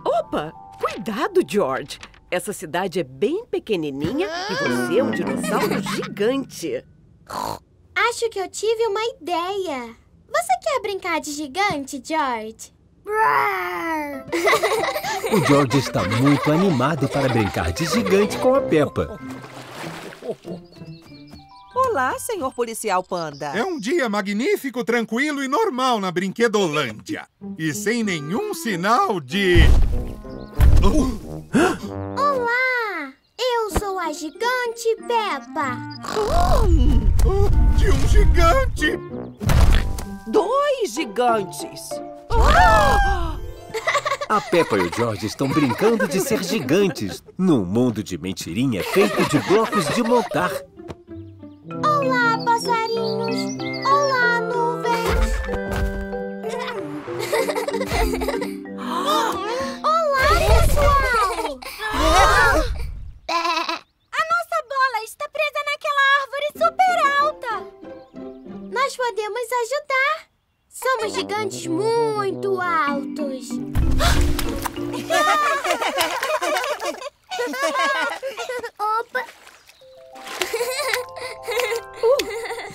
Opa! Cuidado, George! Essa cidade é bem pequenininha e você é um dinossauro gigante. Acho que eu tive uma ideia. Você quer brincar de gigante, George? O George está muito animado para brincar de gigante com a Peppa. Olá, senhor policial Panda. É um dia magnífico, tranquilo e normal na Brinquedolândia. E sem nenhum sinal de... Olá! Eu sou a gigante Peppa. De um gigante! 2 gigantes! A Peppa e o George estão brincando de ser gigantes num mundo de mentirinha feito de blocos de montar. Olá, passarinhos! Olá, nuvens! A nossa bola está presa naquela árvore super alta. Nós podemos ajudar. Somos gigantes muito altos. Opa!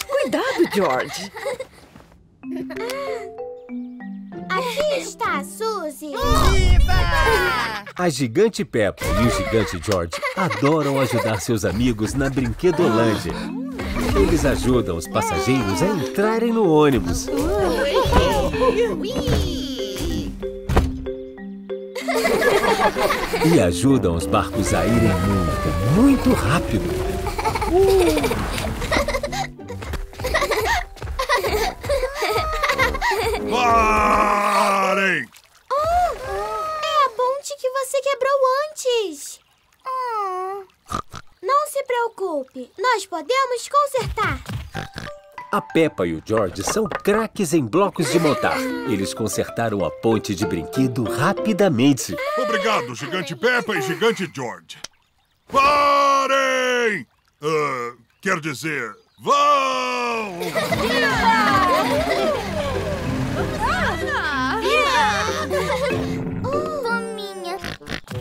Cuidado, George. Aqui está a Suzy! Viva! A gigante Peppa e o gigante George adoram ajudar seus amigos na Brinquedolândia. Eles ajudam os passageiros a entrarem no ônibus. E ajudam os barcos a irem muito rápido. Parem! Oh, é a ponte que você quebrou antes. Não se preocupe, nós podemos consertar. A Peppa e o George são craques em blocos de montar. Eles consertaram a ponte de brinquedo rapidamente. Obrigado, gigante Peppa e gigante George. Parem! Quer dizer, vão! Fominha.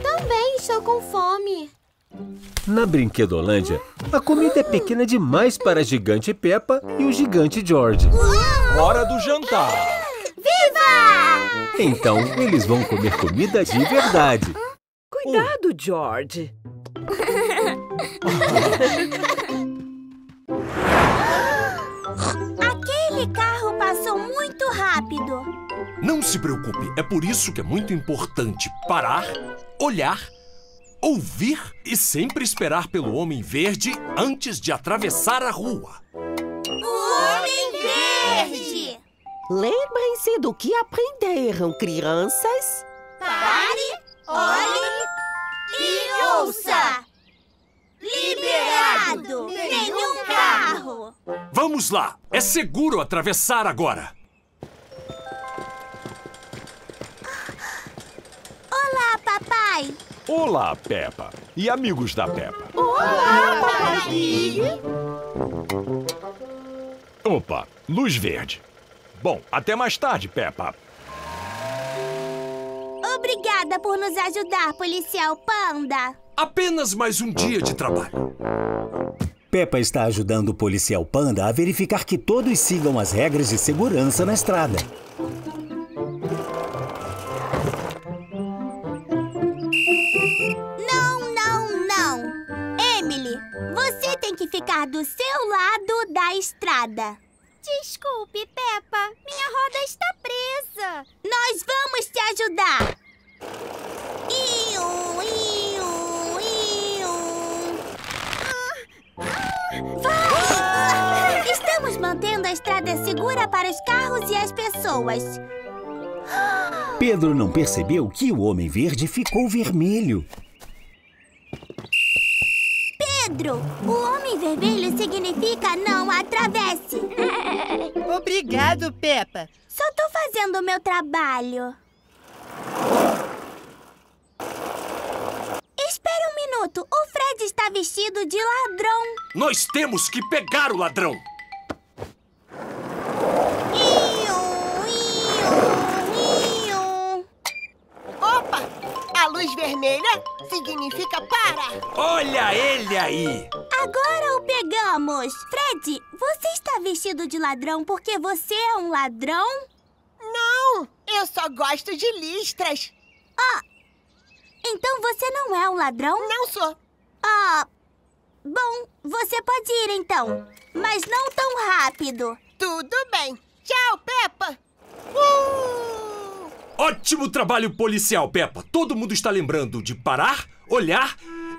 Também estou com fome. Na Brinquedolândia, a comida é pequena demais para a gigante Peppa e o gigante George. Hora do jantar! Viva! Então, eles vão comer comida de verdade. Cuidado, George! Aquele carro passou muito rápido. Não se preocupe, é por isso que é muito importante parar, olhar, ouvir e sempre esperar pelo Homem Verde antes de atravessar a rua. O Homem Verde! Lembrem-se do que aprenderam, crianças. Pare, olhe e ouça. Liberado! Nenhum carro! Vamos lá! É seguro atravessar agora! Olá, papai! Olá, Peppa! E amigos da Peppa! Olá, papai! Opa! Luz verde! Bom, até mais tarde, Peppa! Obrigada por nos ajudar, policial Panda! Apenas mais um dia de trabalho. Peppa está ajudando o policial Panda a verificar que todos sigam as regras de segurança na estrada. Não, não, não! Emily, você tem que ficar do seu lado da estrada. Desculpe, Peppa. Minha roda está presa. Nós vamos te ajudar. Vai! Estamos mantendo a estrada segura para os carros e as pessoas. Pedro não percebeu que o Homem Verde ficou vermelho. Pedro, o Homem Em vermelho significa não atravesse. Obrigado, Peppa. Só tô fazendo o meu trabalho. Espera um minuto. O Fred está vestido de ladrão. Nós temos que pegar o ladrão. Opa! A luz vermelha significa para. Olha ele aí! Agora o pegamos. Fred, você está vestido de ladrão porque você é um ladrão? Não, eu só gosto de listras. Ah, então você não é um ladrão? Não sou. Ah, bom, você pode ir então, mas não tão rápido. Tudo bem. Tchau, Peppa. Ótimo trabalho policial, Peppa. Todo mundo está lembrando de parar, olhar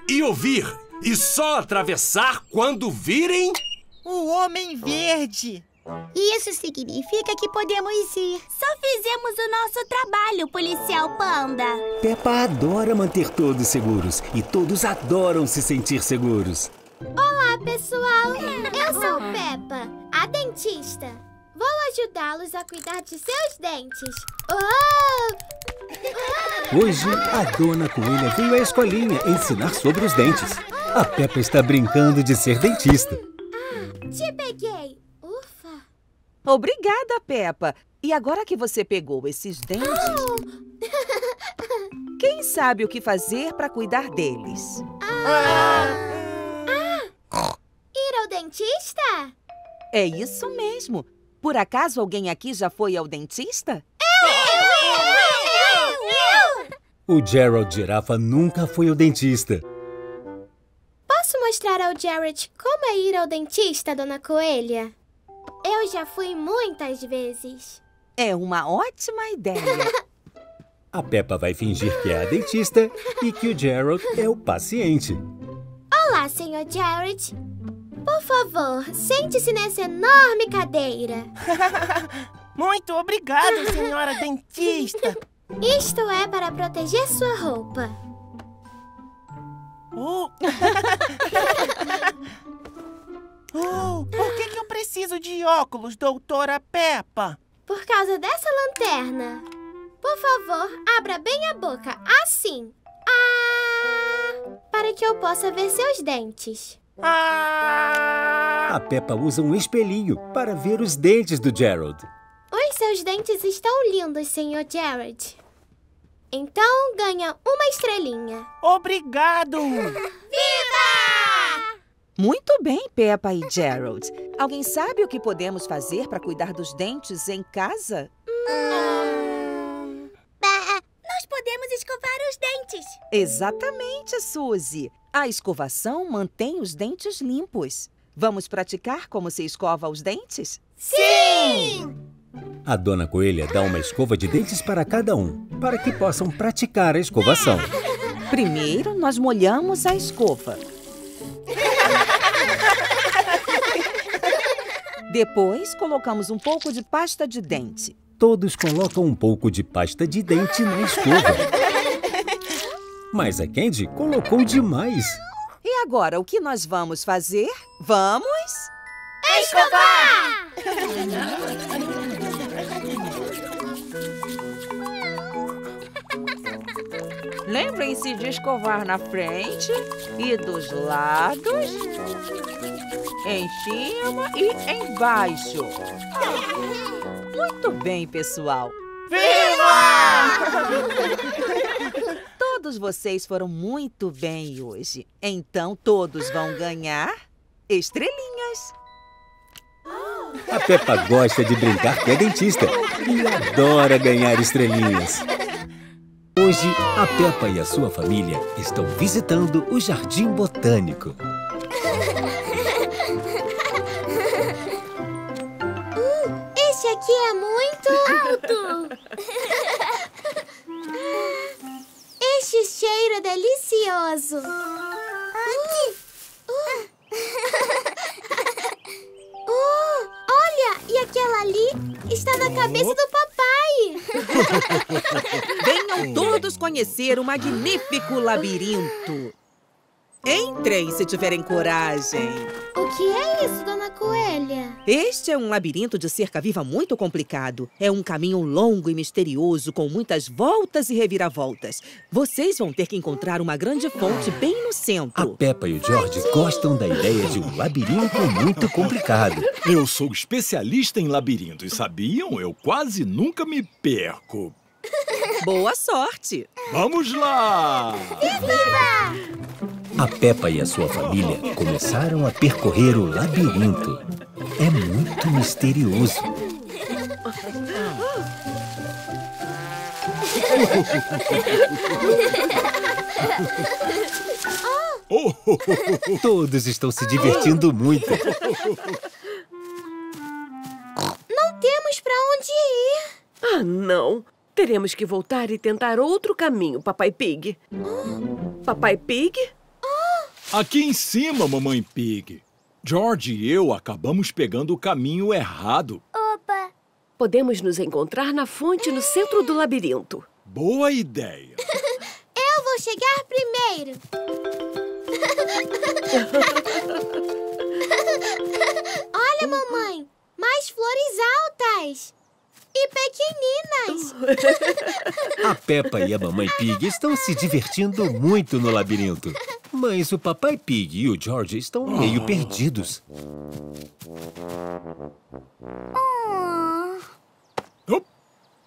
e ouvir. E só atravessar quando virem... o Homem Verde. Isso significa que podemos ir. Só fizemos o nosso trabalho, policial Panda. Peppa adora manter todos seguros. E todos adoram se sentir seguros. Olá, pessoal. Eu sou Peppa, a dentista. Vou ajudá-los a cuidar de seus dentes. Oh! Hoje, a Dona Coelha veio à escolinha ensinar sobre os dentes. A Peppa está brincando de ser dentista. Ah, te peguei. Ufa. Obrigada, Peppa. E agora que você pegou esses dentes... Oh! Quem sabe o que fazer para cuidar deles? Ir ao dentista? É isso mesmo. Por acaso alguém aqui já foi ao dentista? Eu! O Gerald Girafa nunca foi ao dentista. Posso mostrar ao Gerald como é ir ao dentista, Dona Coelha? Eu já fui muitas vezes. É uma ótima ideia. A Peppa vai fingir que é a dentista e que o Gerald é o paciente. Olá, Senhor Gerald. Por favor, sente-se nessa enorme cadeira. Muito obrigada, senhora dentista. Isto é para proteger sua roupa. Por que eu preciso de óculos, doutora Peppa? Por causa dessa lanterna. Por favor, abra bem a boca, assim. Ah! Para que eu possa ver seus dentes. A Peppa usa um espelhinho para ver os dentes do Gerald. Os seus dentes estão lindos, Senhor Gerald. Então ganha uma estrelinha. Obrigado! Viva! Muito bem, Peppa e Gerald. Alguém sabe o que podemos fazer para cuidar dos dentes em casa? Nós podemos escovar os dentes. Exatamente, Suzy. A escovação mantém os dentes limpos. Vamos praticar como se escova os dentes? Sim! A Dona Coelha dá uma escova de dentes para cada um, para que possam praticar a escovação. Primeiro, nós molhamos a escova. Depois, colocamos um pouco de pasta de dente. Todos colocam um pouco de pasta de dente na escova. Mas a Candy colocou demais. E agora, o que nós vamos fazer? Vamos... escovar! Lembrem-se de escovar na frente e dos lados, em cima e embaixo. Muito bem, pessoal. Viva! Todos vocês foram muito bem hoje. Então, todos vão ganhar estrelinhas. A Peppa gosta de brincar que é dentista e adora ganhar estrelinhas. Hoje, a Peppa e a sua família estão visitando o Jardim Botânico. Esse aqui é muito alto. Este cheiro é delicioso. Olha, e aquela ali está na cabeça do papai. Venham todos conhecer o magnífico labirinto. Entrem se tiverem coragem. O que é isso, Dona Coelha? Este é um labirinto de cerca-viva muito complicado. É um caminho longo e misterioso, com muitas voltas e reviravoltas. Vocês vão ter que encontrar uma grande fonte bem no centro. A Peppa e o George gostam da ideia de um labirinto muito complicado. Eu sou especialista em labirintos, sabiam? Eu quase nunca me perco. Boa sorte! Vamos lá! Viva! A Peppa e a sua família começaram a percorrer o labirinto. É muito misterioso. Todos estão se divertindo muito. Não temos pra onde ir. Ah, não. Teremos que voltar e tentar outro caminho, Papai Pig. Papai Pig... Aqui em cima, Mamãe Pig. George e eu acabamos pegando o caminho errado. Opa! Podemos nos encontrar na fonte no centro do labirinto. Boa ideia. Eu vou chegar primeiro. Olha, mamãe. Mais flores altas. E pequeninas. A Peppa e a Mamãe Pig estão se divertindo muito no labirinto. Mas o Papai Pig e o George estão meio perdidos.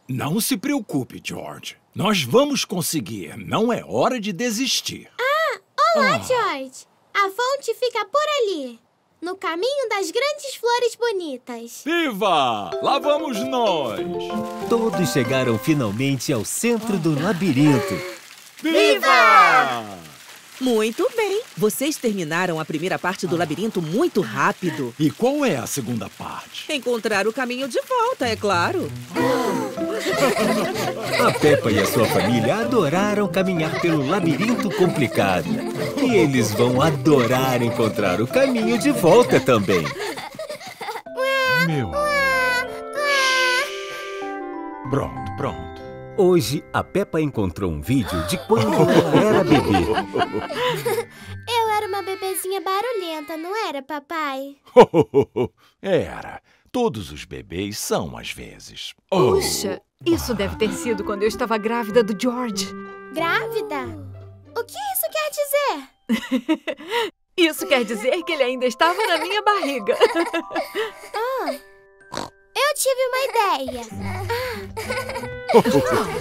Não se preocupe, George. Nós vamos conseguir. Não é hora de desistir. Olá, George. A fonte fica por ali, no caminho das grandes flores bonitas. Viva! Lá vamos nós! Todos chegaram finalmente ao centro do labirinto. Viva! Muito bem! Vocês terminaram a primeira parte do labirinto muito rápido. E qual é a segunda parte? Encontrar o caminho de volta, é claro. A Peppa e a sua família adoraram caminhar pelo labirinto complicado. E eles vão adorar encontrar o caminho de volta também. Pronto. Hoje, a Peppa encontrou um vídeo de quando ela era bebê. Eu era uma bebezinha barulhenta, não era, papai? Era. Todos os bebês são, às vezes. Puxa, isso deve ter sido quando eu estava grávida do George. Grávida? O que isso quer dizer? Isso quer dizer que ele ainda estava na minha barriga. Eu tive uma ideia.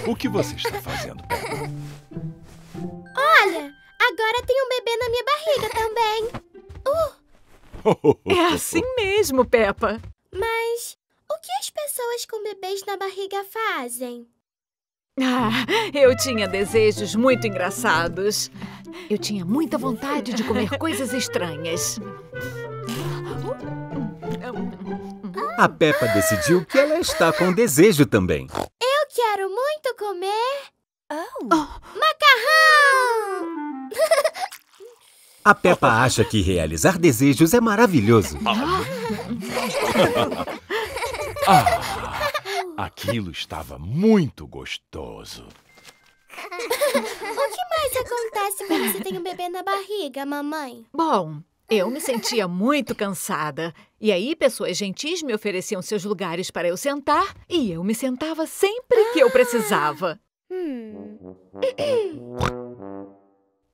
O que você está fazendo, Peppa? Olha, agora tem um bebê na minha barriga também. É assim mesmo, Peppa. Mas o que as pessoas com bebês na barriga fazem? Eu tinha desejos muito engraçados. Eu tinha muita vontade de comer coisas estranhas. A Peppa decidiu que ela está com desejo também. Eu quero muito comer... macarrão! A Peppa acha que realizar desejos é maravilhoso. Aquilo estava muito gostoso. O que mais acontece quando você tem um bebê na barriga, mamãe? Bom... Eu me sentia muito cansada. E aí, pessoas gentis me ofereciam seus lugares para eu sentar e eu me sentava sempre que eu precisava.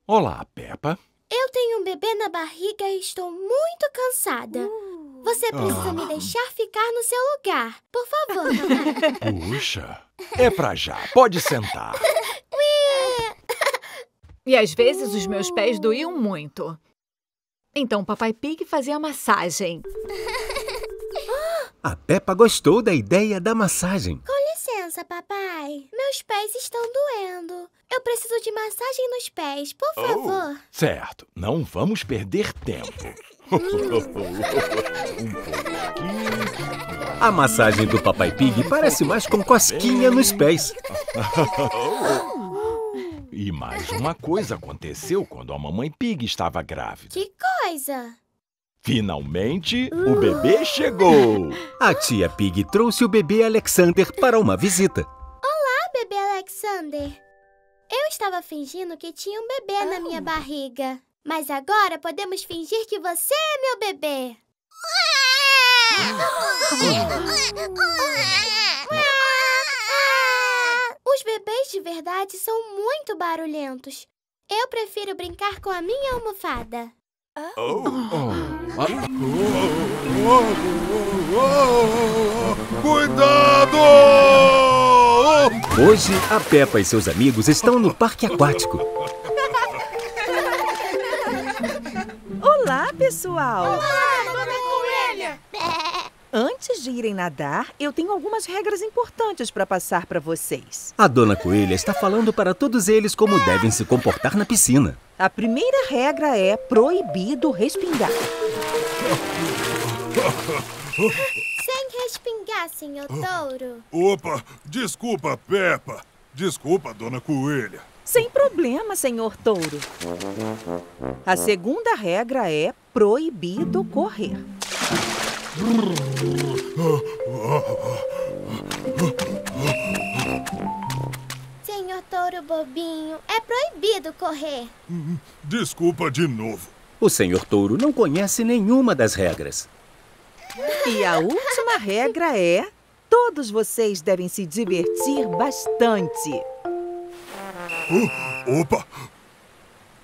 Olá, Peppa. Eu tenho um bebê na barriga e estou muito cansada. Você precisa me deixar ficar no seu lugar. Por favor, mamãe. Puxa, é pra já. Pode sentar. E às vezes os meus pés doíam muito. Então, Papai Pig fazia a massagem. A Peppa gostou da ideia da massagem. Com licença, papai. Meus pés estão doendo. Eu preciso de massagem nos pés, por favor. Certo. Não vamos perder tempo. A massagem do Papai Pig parece mais com cosquinha nos pés. E mais uma coisa aconteceu quando a Mamãe Pig estava grávida. Que coisa? Finalmente, o bebê chegou! A Tia Pig trouxe o bebê Alexander para uma visita. Olá, bebê Alexander. Eu estava fingindo que tinha um bebê na minha barriga. Mas agora podemos fingir que você é meu bebê. Os bebês de verdade são muito barulhentos. Eu prefiro brincar com a minha almofada. Cuidado! Hoje, a Peppa e seus amigos estão no parque aquático. Olá, pessoal! Olá, Dona Coelha! Antes de irem nadar, eu tenho algumas regras importantes para passar para vocês. A Dona Coelha está falando para todos eles como devem se comportar na piscina. A primeira regra é proibido respingar. Sem respingar, Senhor Touro. Opa, desculpa, Peppa. Desculpa, Dona Coelha. Sem problema, Senhor Touro. A segunda regra é proibido correr. Senhor Touro bobinho, é proibido correr. Desculpa de novo. O Senhor Touro não conhece nenhuma das regras. E a última regra é: todos vocês devem se divertir bastante. Opa!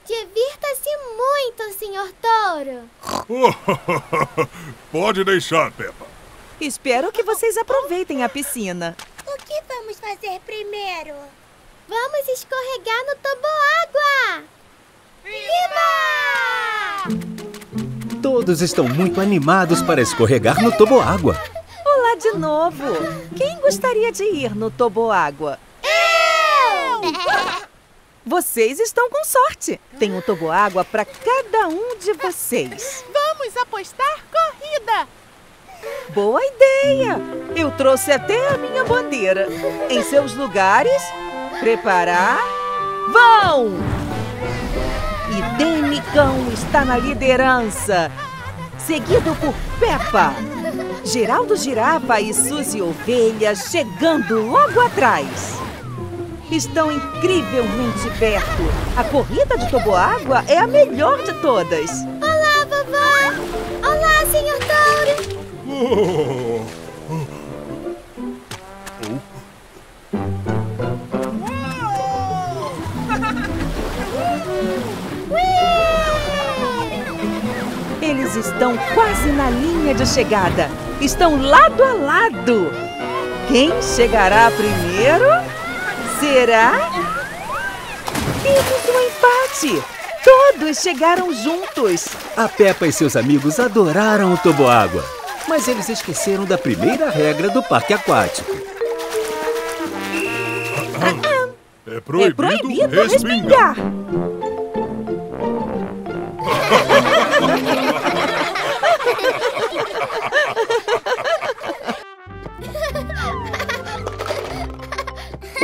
Divirta-se muito, Senhor Touro. Pode deixar, Peppa. Espero que vocês aproveitem a piscina. O que vamos fazer primeiro? Vamos escorregar no toboágua! Viva! Todos estão muito animados para escorregar no toboágua. Olá de novo! Quem gostaria de ir no toboágua? Eu! Vocês estão com sorte. Tem um toboágua para cada um de vocês. Vamos apostar corrida. Boa ideia. Eu trouxe até a minha bandeira. Em seus lugares, preparar, vão! E Demicão está na liderança, seguido por Peppa, Gerald Girafa e Suzy Ovelha chegando logo atrás. Estão incrivelmente perto. A corrida de toboágua é a melhor de todas. Olá, vovó! Olá, Senhor Touro! Eles estão quase na linha de chegada. Estão lado a lado. Quem chegará primeiro? Será? Temos um empate! Todos chegaram juntos! A Peppa e seus amigos adoraram o toboágua, mas eles esqueceram da primeira regra do parque aquático. É proibido respingar!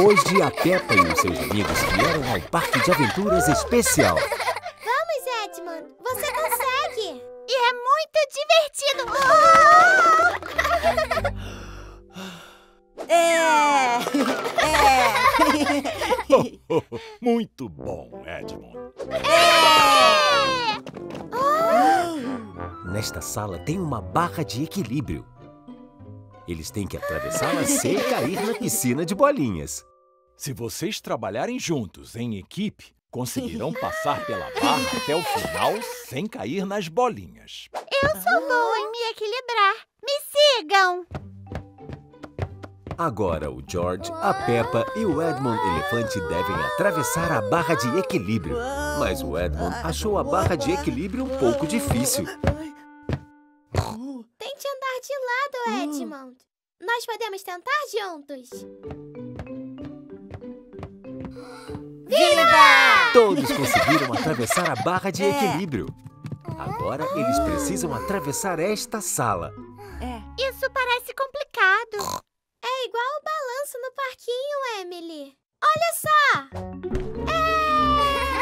Hoje, a Peppa e os seus amigos vieram ao parque de aventuras especial. Vamos, Edmond! Você consegue! E é muito divertido! Oh! Muito bom, Edmond! Nesta sala tem uma barra de equilíbrio. Eles têm que atravessá-la sem cair na piscina de bolinhas. Se vocês trabalharem juntos, em equipe, conseguirão passar pela barra até o final sem cair nas bolinhas. Eu sou boa em me equilibrar. Me sigam! Agora o George, a Peppa e o Edmond Elefante devem atravessar a barra de equilíbrio. Mas o Edmond achou a barra de equilíbrio um pouco difícil. Tente andar de lado, Edmond. Nós podemos tentar juntos. Viva! Todos conseguiram atravessar a barra de equilíbrio. Agora eles precisam atravessar esta sala. Isso parece complicado. É igual o balanço no parquinho, Emily. Olha só!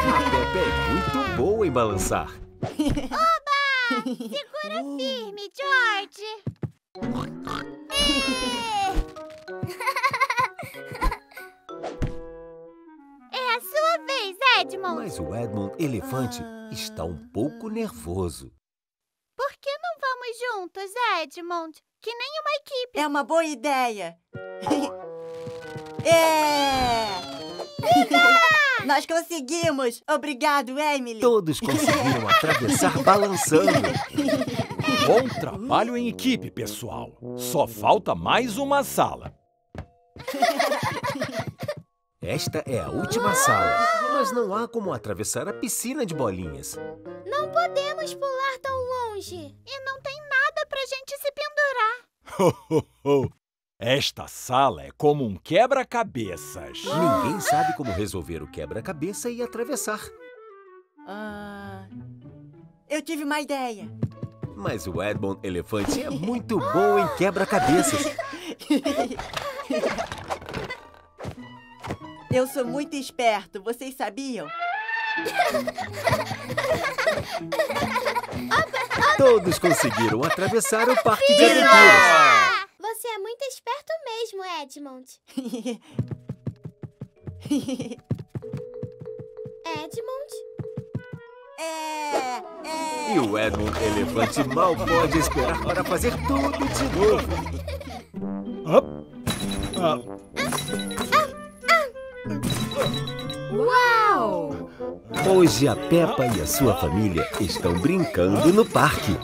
A Peppa é muito boa em balançar. Oba! Segura firme, George! É a sua vez, Edmond. Mas o Edmond Elefante está um pouco nervoso. Por que não vamos juntos, Edmond? Que nem uma equipe. É uma boa ideia. É! Nós conseguimos! Obrigado, Emily! Todos conseguiram atravessar balançando. Bom trabalho em equipe, pessoal. Só falta mais uma sala. Esta é a última sala, mas não há como atravessar a piscina de bolinhas. Não podemos pular tão longe e não tem nada pra gente se pendurar. Esta sala é como um quebra-cabeças. Ninguém sabe como resolver o quebra-cabeça e atravessar. Eu tive uma ideia. Mas o Edmond Elefante é muito bom em quebra-cabeças. Eu sou muito esperto, vocês sabiam? Todos conseguiram atravessar o parque de aventuras. Você é muito esperto mesmo, Edmond. Edmond? E o Edmond Elefante mal pode esperar para fazer tudo de novo. Uau! Hoje a Peppa e a sua família estão brincando no parque.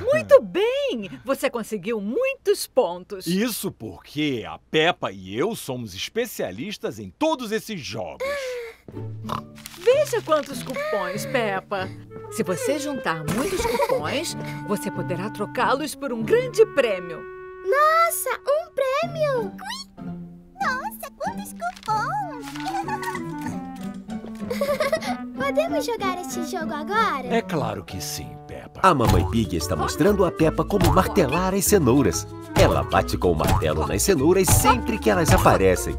Muito bem! Você conseguiu muitos pontos. Isso porque a Peppa e eu somos especialistas em todos esses jogos. Veja quantos cupons, Peppa. Se você juntar muitos cupons, você poderá trocá-los por um grande prêmio. Nossa, um prêmio! Nossa, quantos cupons! Podemos jogar este jogo agora? É claro que sim, Peppa. A Mamãe Pig está mostrando a Peppa como martelar as cenouras. Ela bate com o martelo nas cenouras sempre que elas aparecem.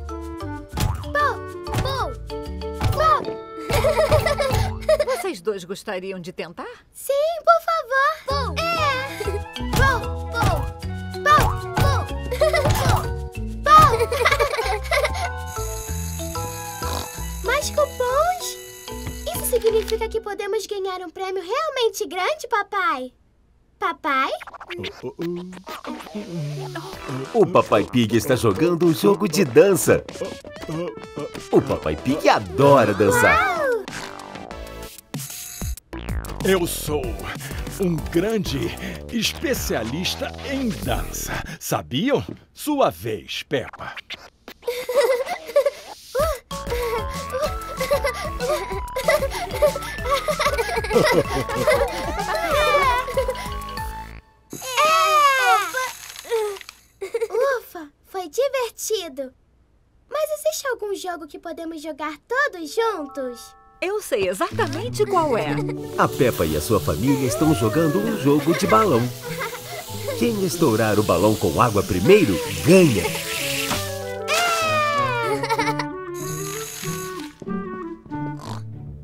Vocês dois gostariam de tentar? Sim, por favor. Mais cupons? Isso significa que podemos ganhar um prêmio realmente grande, papai? Papai? O Papai Pig está jogando um jogo de dança. O Papai Pig adora dançar. Uau! Eu sou um grande especialista em dança. Sabiam? Sua vez, Peppa. Ufa, foi divertido. Mas existe algum jogo que podemos jogar todos juntos? Eu sei exatamente qual é. A Peppa e a sua família estão jogando um jogo de balão. Quem estourar o balão com água primeiro, ganha.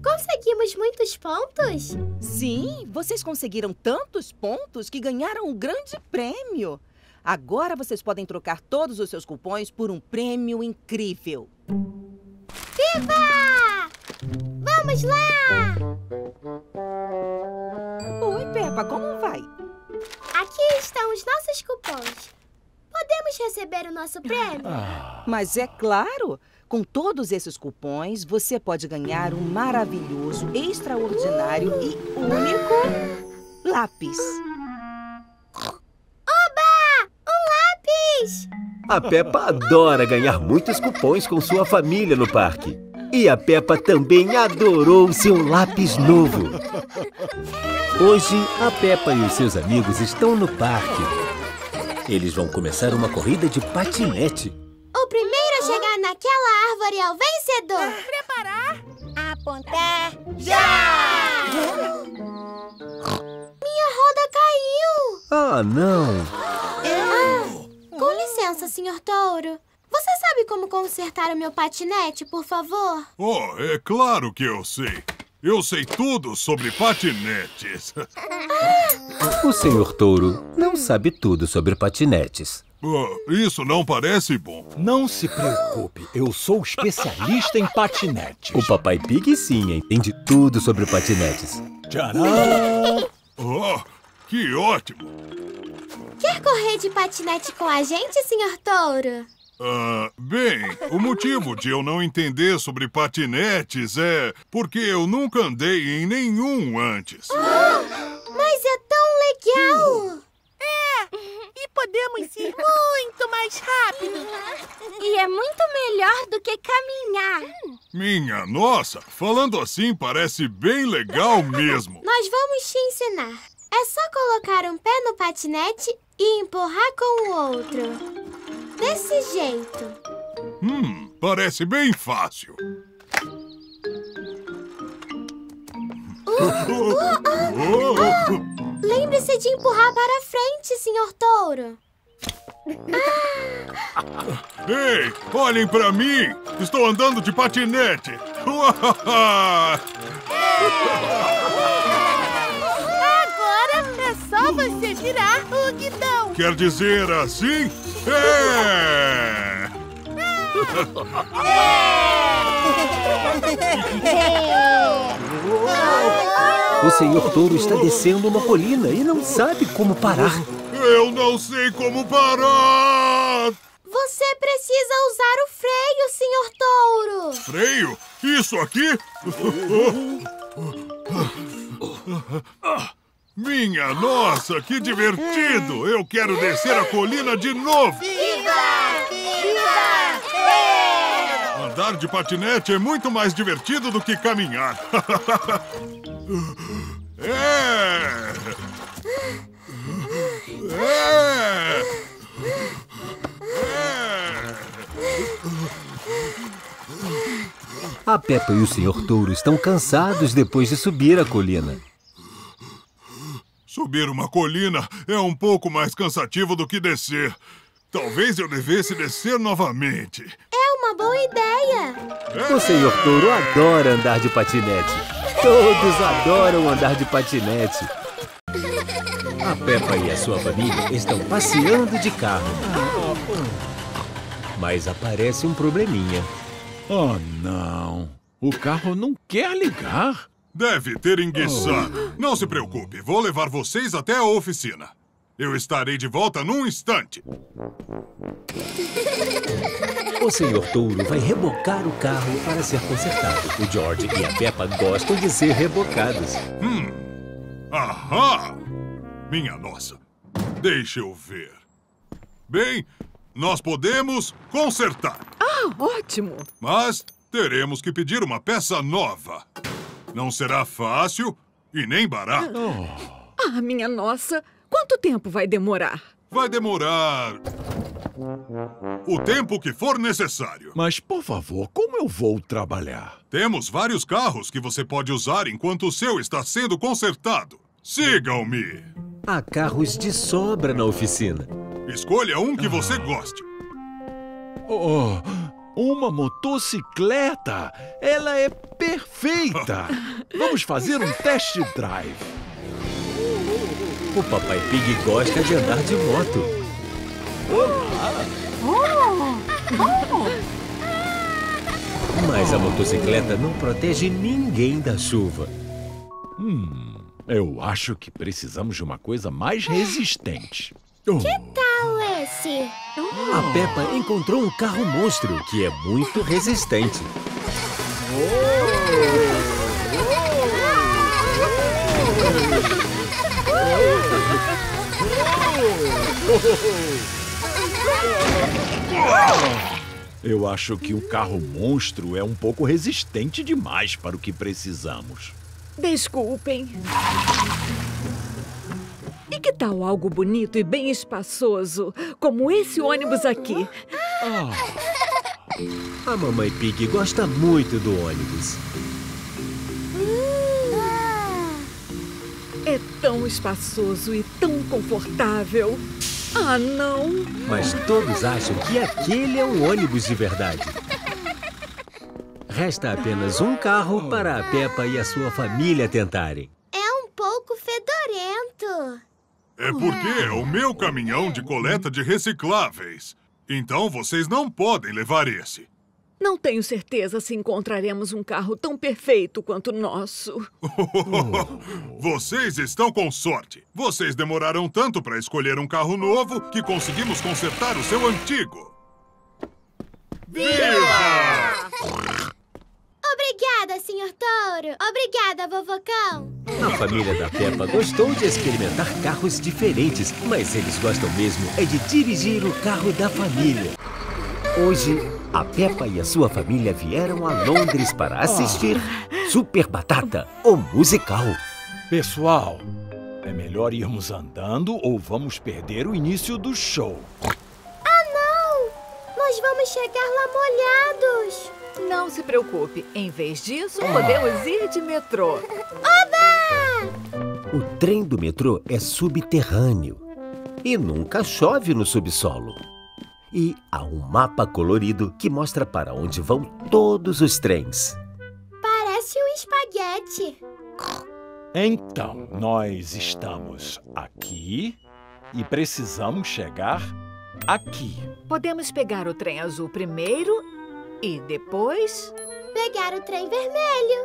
Conseguimos muitos pontos? Sim, vocês conseguiram tantos pontos que ganharam um grande prêmio. Agora vocês podem trocar todos os seus cupons por um prêmio incrível. Viva! Vamos lá! Oi, Peppa, como vai? Aqui estão os nossos cupons. Podemos receber o nosso prêmio? Mas é claro! Com todos esses cupons, você pode ganhar um maravilhoso, extraordinário e único lápis. Oba! Um lápis! A Peppa adora ganhar muitos cupons com sua família no parque. E a Peppa também adorou seu lápis novo. Hoje, a Peppa e os seus amigos estão no parque. Eles vão começar uma corrida de patinete. O primeiro a chegar naquela árvore é o vencedor. Preparar, apontar, já! Minha roda caiu. Ah, não. Com licença, Senhor Touro. Você sabe como consertar o meu patinete, por favor? Oh, é claro que eu sei. Eu sei tudo sobre patinetes. O Senhor Touro não sabe tudo sobre patinetes. Isso não parece bom. Não se preocupe, eu sou especialista em patinetes. O Papai Pig, sim, entende tudo sobre patinetes. Tcharam! Oh, que ótimo! Quer correr de patinete com a gente, Senhor Touro? Bem, o motivo de eu não entender sobre patinetes é porque eu nunca andei em nenhum antes. Oh, mas é tão legal! E podemos ir muito mais rápido. E é muito melhor do que caminhar. Minha nossa, falando assim parece bem legal mesmo. Nós vamos te ensinar. É só colocar um pé no patinete e empurrar com o outro. Desse jeito. Parece bem fácil. Lembre-se de empurrar para frente, Senhor Touro. Ei, olhem para mim! Estou andando de patinete! Agora é só você virar o guidão. Quer dizer assim? O Senhor Touro está descendo uma colina e não sabe como parar. Eu não sei como parar! Você precisa usar o freio, Senhor Touro! Freio? Isso aqui? Minha nossa, que divertido! Eu quero descer a colina de novo! Viva! Viva! Andar de patinete é muito mais divertido do que caminhar. A Peppa e o Senhor Touro estão cansados depois de subir a colina. Subir uma colina é um pouco mais cansativo do que descer. Talvez eu devesse descer novamente. É uma boa ideia. O Senhor Touro adora andar de patinete. Todos adoram andar de patinete. A Peppa e a sua família estão passeando de carro. Mas aparece um probleminha. Oh, não. O carro não quer ligar. Deve ter enguiçado. Não se preocupe, vou levar vocês até a oficina. Eu estarei de volta num instante. O Senhor Touro vai rebocar o carro para ser consertado. O George e a Peppa gostam de ser rebocados. Ahá! Minha nossa, deixa eu ver. Bem, nós podemos consertar. Ótimo! Mas teremos que pedir uma peça nova. Não será fácil e nem barato. Minha nossa! Quanto tempo vai demorar? Vai demorar o tempo que for necessário. Mas, por favor, como eu vou trabalhar? Temos vários carros que você pode usar enquanto o seu está sendo consertado. Sigam-me! Há carros de sobra na oficina. Escolha um que você goste. Uma motocicleta! Ela é perfeita! Vamos fazer um test drive. O Papai Pig gosta de andar de moto. Mas a motocicleta não protege ninguém da chuva. Eu acho que precisamos de uma coisa mais resistente. Que tal esse? A Peppa encontrou um carro monstro que é muito resistente. Eu acho que o carro monstro é um pouco resistente demais para o que precisamos. Desculpem. E que tal algo bonito e bem espaçoso, como esse ônibus aqui? A Mamãe Pig gosta muito do ônibus. É tão espaçoso e tão confortável. Não! Mas todos acham que aquele é um ônibus de verdade. Resta apenas um carro para a Peppa e a sua família tentarem. É um pouco fedorento. É porque é o meu caminhão de coleta de recicláveis. Então vocês não podem levar esse. Não tenho certeza se encontraremos um carro tão perfeito quanto o nosso. Vocês estão com sorte. Vocês demoraram tanto para escolher um carro novo que conseguimos consertar o seu antigo. Viva! Obrigada, Senhor Touro. Obrigada, Vovô Cão. A família da Peppa gostou de experimentar carros diferentes, mas eles gostam mesmo é de dirigir o carro da família. Hoje, a Peppa e a sua família vieram a Londres para assistir Super Batata, o musical. Pessoal, é melhor irmos andando ou vamos perder o início do show. Ah, não! Nós vamos chegar lá molhados. Não se preocupe. Em vez disso, podemos ir de metrô. Oba! O trem do metrô é subterrâneo e nunca chove no subsolo. E há um mapa colorido que mostra para onde vão todos os trens. Parece um espaguete. Então, nós estamos aqui e precisamos chegar aqui. Podemos pegar o trem azul primeiro e depois... pegar o trem vermelho.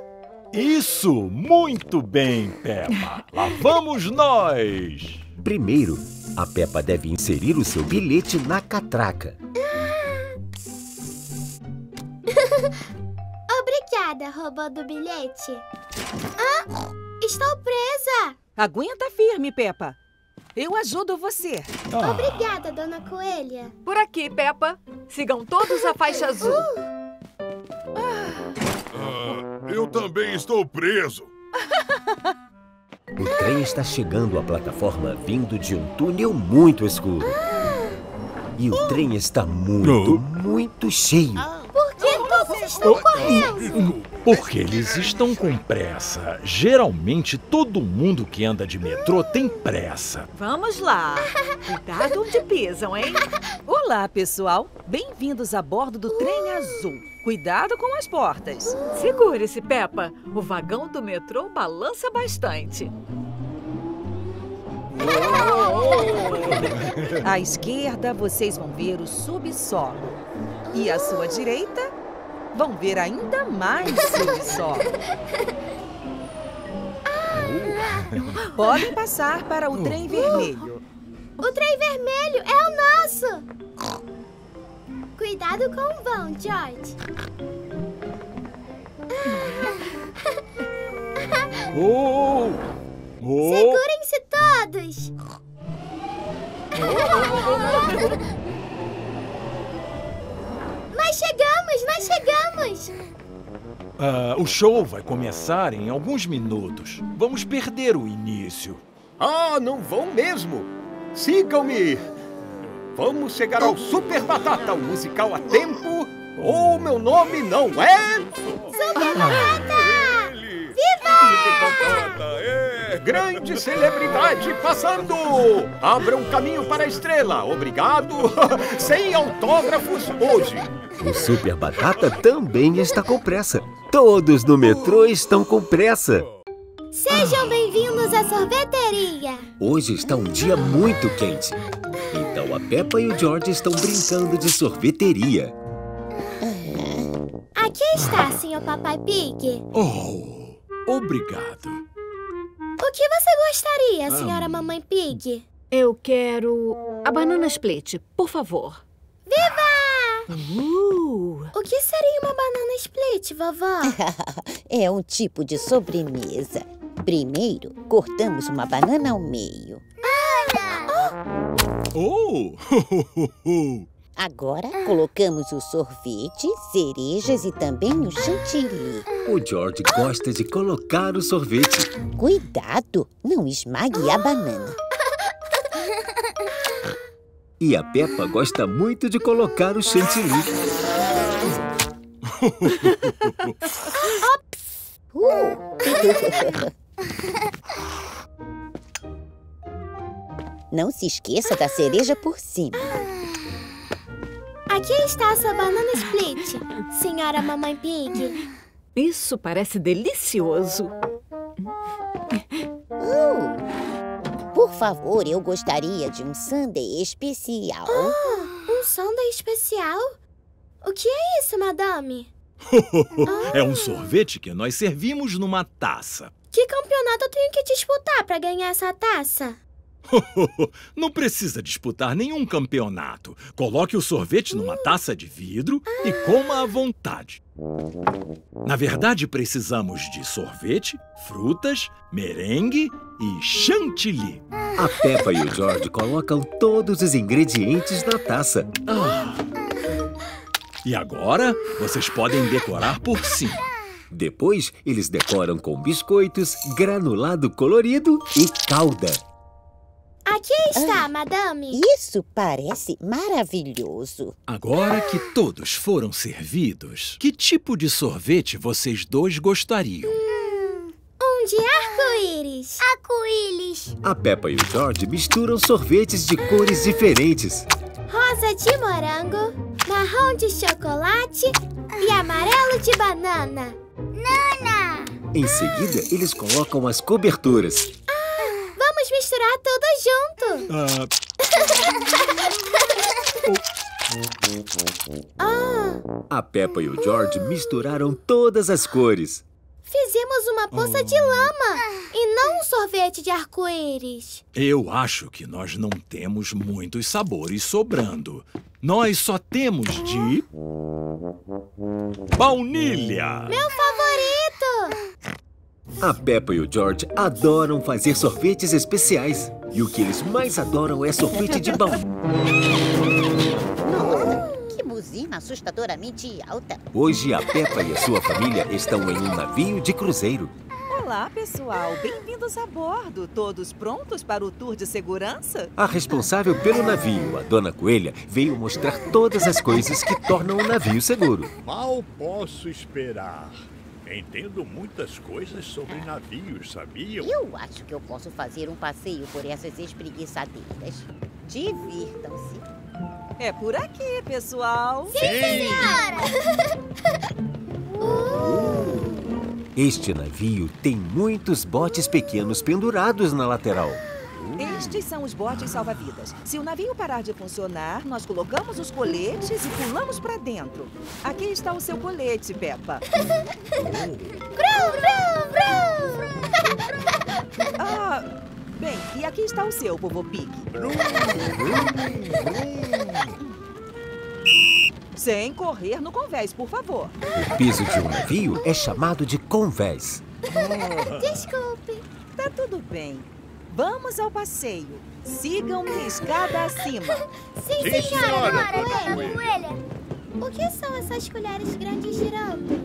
Isso! Muito bem, Peppa! Lá vamos nós! Primeiro, a Peppa deve inserir o seu bilhete na catraca. Obrigada, robô do bilhete. Ah, estou presa! Aguenta firme, Peppa. Eu ajudo você. Obrigada, Dona Coelha. Por aqui, Peppa. Sigam todos a faixa azul. Eu também estou preso. O trem está chegando à plataforma vindo de um túnel muito escuro. E o trem está muito cheio. Por que todos estão correndo? Porque eles estão com pressa. Geralmente, todo mundo que anda de metrô tem pressa. Vamos lá. Cuidado onde pisam, hein? Olá, pessoal. Bem-vindos a bordo do trem azul. Cuidado com as portas. Segure-se, Peppa. O vagão do metrô balança bastante. À esquerda, vocês vão ver o subsolo. E à sua direita, vão ver ainda mais subsolo. Podem passar para o trem vermelho. O trem vermelho é o nosso! Cuidado com o vão, George. Segurem-se todos. Nós chegamos, nós chegamos. O show vai começar em alguns minutos. Vamos perder o início. Ah, não vão mesmo. Sigam-me. Vamos chegar ao Super Batata, o musical a tempo, ou meu nome não é... Super Batata! Viva! Grande celebridade passando! Abra um caminho para a estrela, obrigado! Sem autógrafos hoje! O Super Batata também está com pressa. Todos no metrô estão com pressa. Sejam bem-vindos à sorveteria! Hoje está um dia muito quente. Então a Peppa e o George estão brincando de sorveteria. Aqui está, Senhor Papai Pig. Oh, obrigado. O que você gostaria, Senhora Mamãe Pig? Eu quero a banana split, por favor. Viva! O que seria uma banana split, vovó? É um tipo de sobremesa. Primeiro, cortamos uma banana ao meio. Agora, colocamos o sorvete, cerejas e também o chantilly. O George gosta de colocar o sorvete. Cuidado, não esmague a banana. E a Peppa gosta muito de colocar o chantilly. Não se esqueça da cereja por cima. Aqui está a sua banana split, senhora Mamãe Pig. Isso parece delicioso. Por favor, eu gostaria de um sundae especial. Oh, um sundae especial? O que é isso, madame? É um sorvete que nós servimos numa taça. Que campeonato eu tenho que disputar para ganhar essa taça? Não precisa disputar nenhum campeonato. Coloque o sorvete numa taça de vidro e coma à vontade. Na verdade, precisamos de sorvete, frutas, merengue e chantilly. A Peppa e o George colocam todos os ingredientes na taça. E agora, vocês podem decorar por cima. Depois, eles decoram com biscoitos, granulado colorido e calda. Aqui está, madame. Isso parece maravilhoso. Agora que todos foram servidos, que tipo de sorvete vocês dois gostariam? Um de arco-íris. Arco-íris. A Peppa e o George misturam sorvetes de cores diferentes. Rosa de morango, marrom de chocolate e amarelo de banana. Nana! Em seguida, eles colocam as coberturas. Vamos misturar tudo junto. A Peppa e o George misturaram todas as cores. Fizemos uma poça de lama e não um sorvete de arco-íris. Eu acho que nós não temos muitos sabores sobrando. Nós só temos de... baunilha! Meu favorito! A Peppa e o George adoram fazer sorvetes especiais. E o que eles mais adoram é sorvete de baunilha. Buzina assustadoramente alta. Hoje a Peppa e a sua família estão em um navio de cruzeiro. Olá, pessoal. Bem-vindos a bordo. Todos prontos para o tour de segurança? A responsável pelo navio, a Dona Coelha, veio mostrar todas as coisas que tornam o navio seguro. Mal posso esperar. Entendo muitas coisas sobre navios, sabiam? Eu acho que eu posso fazer um passeio por essas espreguiçadeiras. Divirtam-se. É por aqui, pessoal. Sim, senhora! Este navio tem muitos botes pequenos pendurados na lateral. Estes são os botes salva-vidas. Se o navio parar de funcionar, nós colocamos os coletes e pulamos para dentro. Aqui está o seu colete, Peppa. Bem, e aqui está o seu, Vovô Pig. Sem correr no convés, por favor. O piso de um navio é chamado de convés. Desculpe. Tá tudo bem. Vamos ao passeio. Sigam-me escada acima. Sim, senhora. O que são essas colheres grandes girando?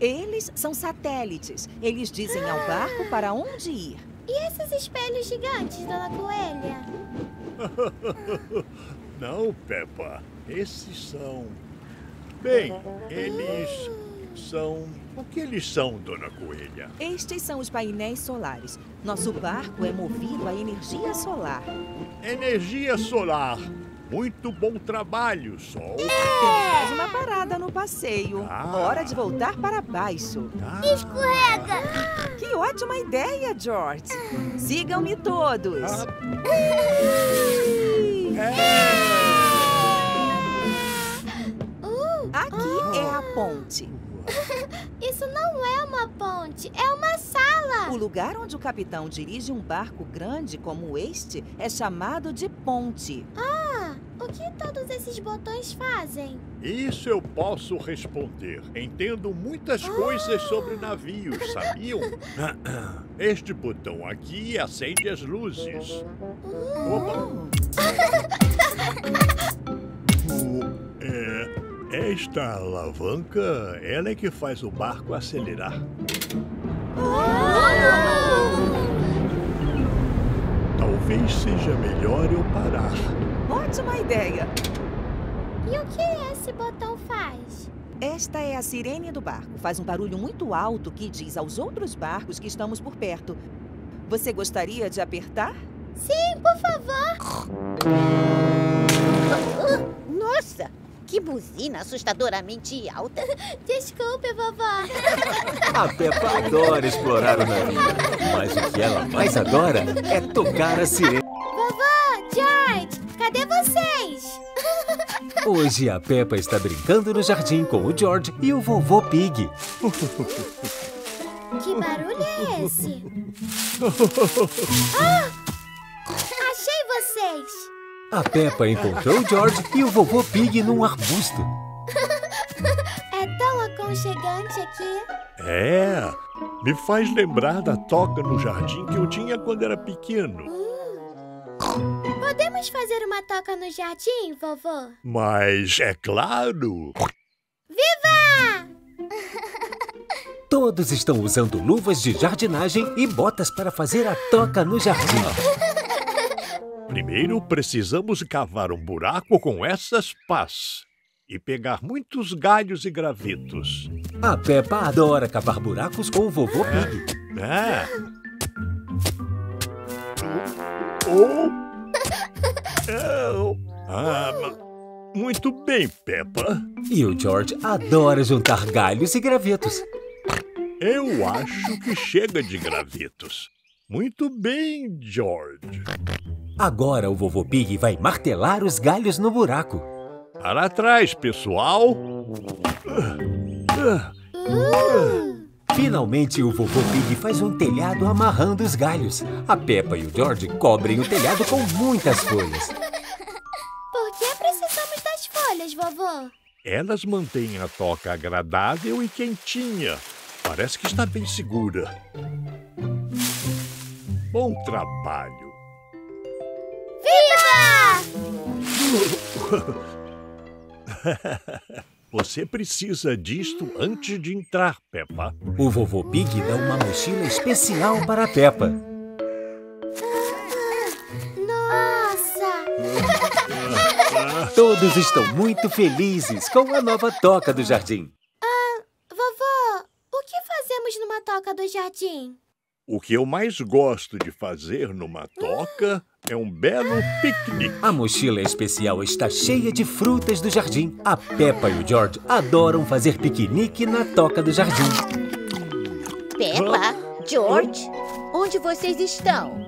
Eles são satélites. Eles dizem ao barco para onde ir. E esses espelhos gigantes, Dona Coelha? Não, Peppa. Esses são... Bem, eles são... O que eles são, Dona Coelha? Estes são os painéis solares. Nosso barco é movido a energia solar. Energia solar! Muito bom trabalho, Sol. Faz uma parada no passeio. Hora de voltar para baixo. Escorrega! Que ótima ideia, George. Sigam-me todos. Aqui é a ponte. Isso não é uma ponte, é uma sala. O lugar onde o capitão dirige um barco grande como este é chamado de ponte. O que todos esses botões fazem? Isso eu posso responder. Entendo muitas coisas sobre navios, sabiam? Este botão aqui acende as luzes. Esta alavanca, ela é que faz o barco acelerar. Talvez seja melhor eu parar. Ótima ideia! E o que esse botão faz? Esta é a sirene do barco. Faz um barulho muito alto que diz aos outros barcos que estamos por perto. Você gostaria de apertar? Sim, por favor! Nossa, que buzina assustadoramente alta. Desculpe, vovó. A Peppa adora explorar o navio, mas o que ela mais adora é tocar a sirene. Vovó, George, cadê vocês? Hoje a Peppa está brincando no jardim com o George e o Vovô Pig. Que barulho é esse? Achei vocês! A Peppa encontrou o George e o Vovô Pig num arbusto. É tão aconchegante aqui. É, me faz lembrar da toca no jardim que eu tinha quando era pequeno. Podemos fazer uma toca no jardim, vovô? Mas é claro! Viva! Todos estão usando luvas de jardinagem e botas para fazer a toca no jardim. Primeiro, precisamos cavar um buraco com essas pás e pegar muitos galhos e gravetos. A Peppa adora cavar buracos com o Vovô Pig. Muito bem, Peppa. E o George adora juntar galhos e gravetos. Eu acho que chega de gravetos. Muito bem, George. Agora o Vovô Pig vai martelar os galhos no buraco. Para trás, pessoal. Finalmente o Vovô Pig faz um telhado amarrando os galhos. A Peppa e o George cobrem o telhado com muitas folhas. Por que precisamos das folhas, vovô? Elas mantêm a toca agradável e quentinha. Parece que está bem segura. Bom trabalho. Viva! Você precisa disto antes de entrar, Peppa. O Vovô Pig dá uma mochila especial para a Peppa. Nossa! Todos estão muito felizes com a nova toca do jardim. Numa toca do jardim. O que eu mais gosto de fazer numa toca é um belo piquenique. A mochila especial está cheia de frutas do jardim. A Peppa e o George adoram fazer piquenique na toca do jardim. Peppa, George, onde vocês estão?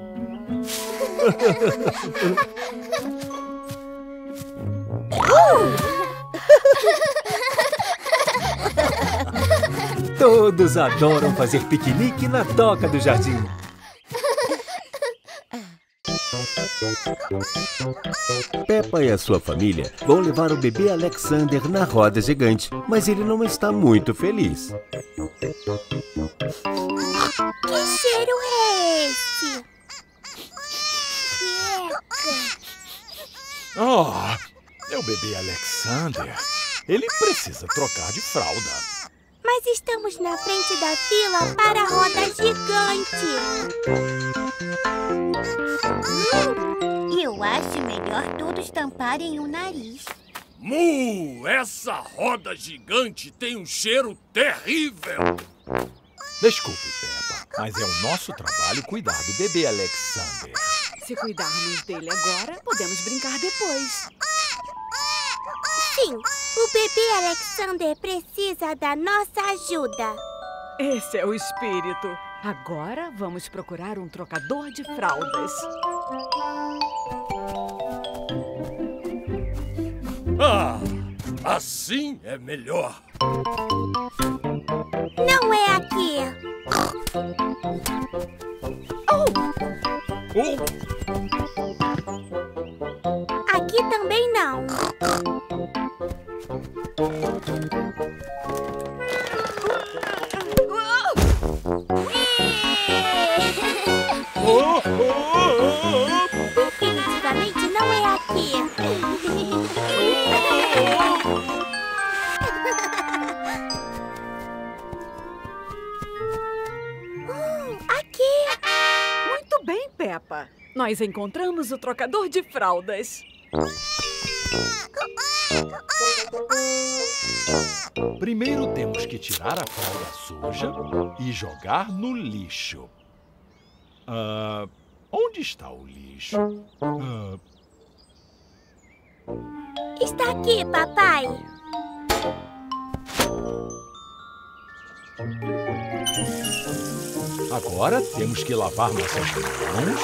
Todos adoram fazer piquenique na toca do jardim. Peppa e a sua família vão levar o bebê Alexander na roda gigante, mas ele não está muito feliz. Que cheiro é esse? Oh, é o bebê Alexander. Ele precisa trocar de fralda. Mas estamos na frente da fila para a roda gigante. Eu acho melhor todos tamparem o nariz. Essa roda gigante tem um cheiro terrível. Desculpe, Peppa, mas é o nosso trabalho cuidar do bebê Alexander. Se cuidarmos dele agora, podemos brincar depois. Sim, o bebê Alexander precisa da nossa ajuda. Esse é o espírito. Agora vamos procurar um trocador de fraldas. Assim é melhor. Não é aqui. Aqui também não. Definitivamente não é aqui. Aqui. Muito bem, Peppa. Nós encontramos o trocador de fraldas. Primeiro temos que tirar a fralda suja e jogar no lixo. Onde está o lixo? está aqui, papai. Agora temos que lavar nossas mãos.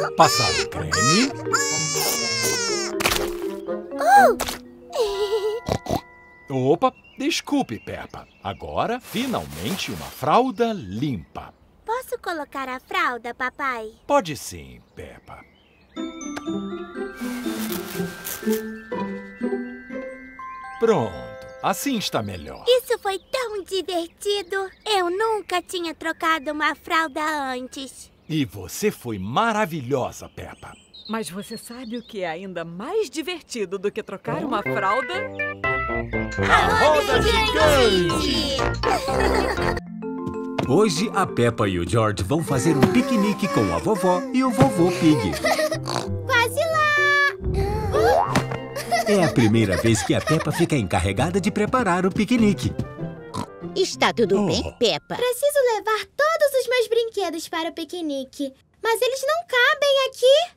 É. Passar o creme. Opa, desculpe, Peppa. Agora, finalmente, uma fralda limpa. Posso colocar a fralda, papai? Pode sim, Peppa. Pronto, assim está melhor. Isso foi tão divertido. Eu nunca tinha trocado uma fralda antes. E você foi maravilhosa, Peppa. Mas você sabe o que é ainda mais divertido do que trocar uma fralda? A roda gigante! Hoje, a Peppa e o George vão fazer um piquenique com a vovó e o vovô Pig. Quase lá! É a primeira vez que a Peppa fica encarregada de preparar o piquenique. Está tudo bem, Peppa? Preciso levar todos os meus brinquedos para o piquenique, mas eles não cabem aqui.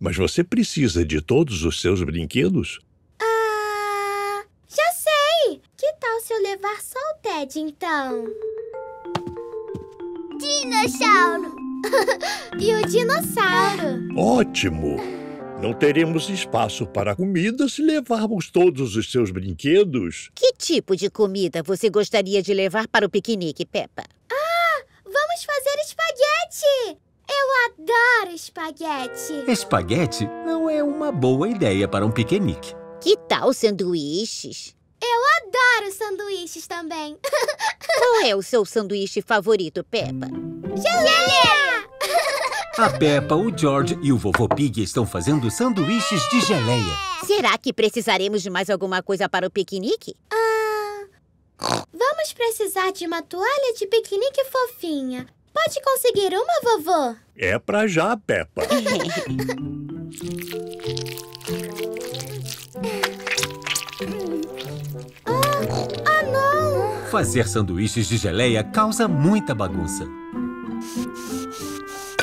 Mas você precisa de todos os seus brinquedos? Ah, já sei! Que tal se eu levar só o Ted, então? Dinossauro! E o dinossauro! Ótimo! Não teremos espaço para comida se levarmos todos os seus brinquedos. Que tipo de comida você gostaria de levar para o piquenique, Peppa? Ah, vamos fazer espaguete! Eu adoro espaguete! Espaguete não é uma boa ideia para um piquenique. Que tal sanduíches? Eu adoro sanduíches também! Qual é o seu sanduíche favorito, Peppa? Geleia! A Peppa, o George e o Vovô Pig estão fazendo sanduíches de geleia. Será que precisaremos de mais alguma coisa para o piquenique? Vamos precisar de uma toalha de piquenique fofinha. Pode conseguir uma, vovô? É pra já, Peppa. Ah, não! Fazer sanduíches de geleia causa muita bagunça.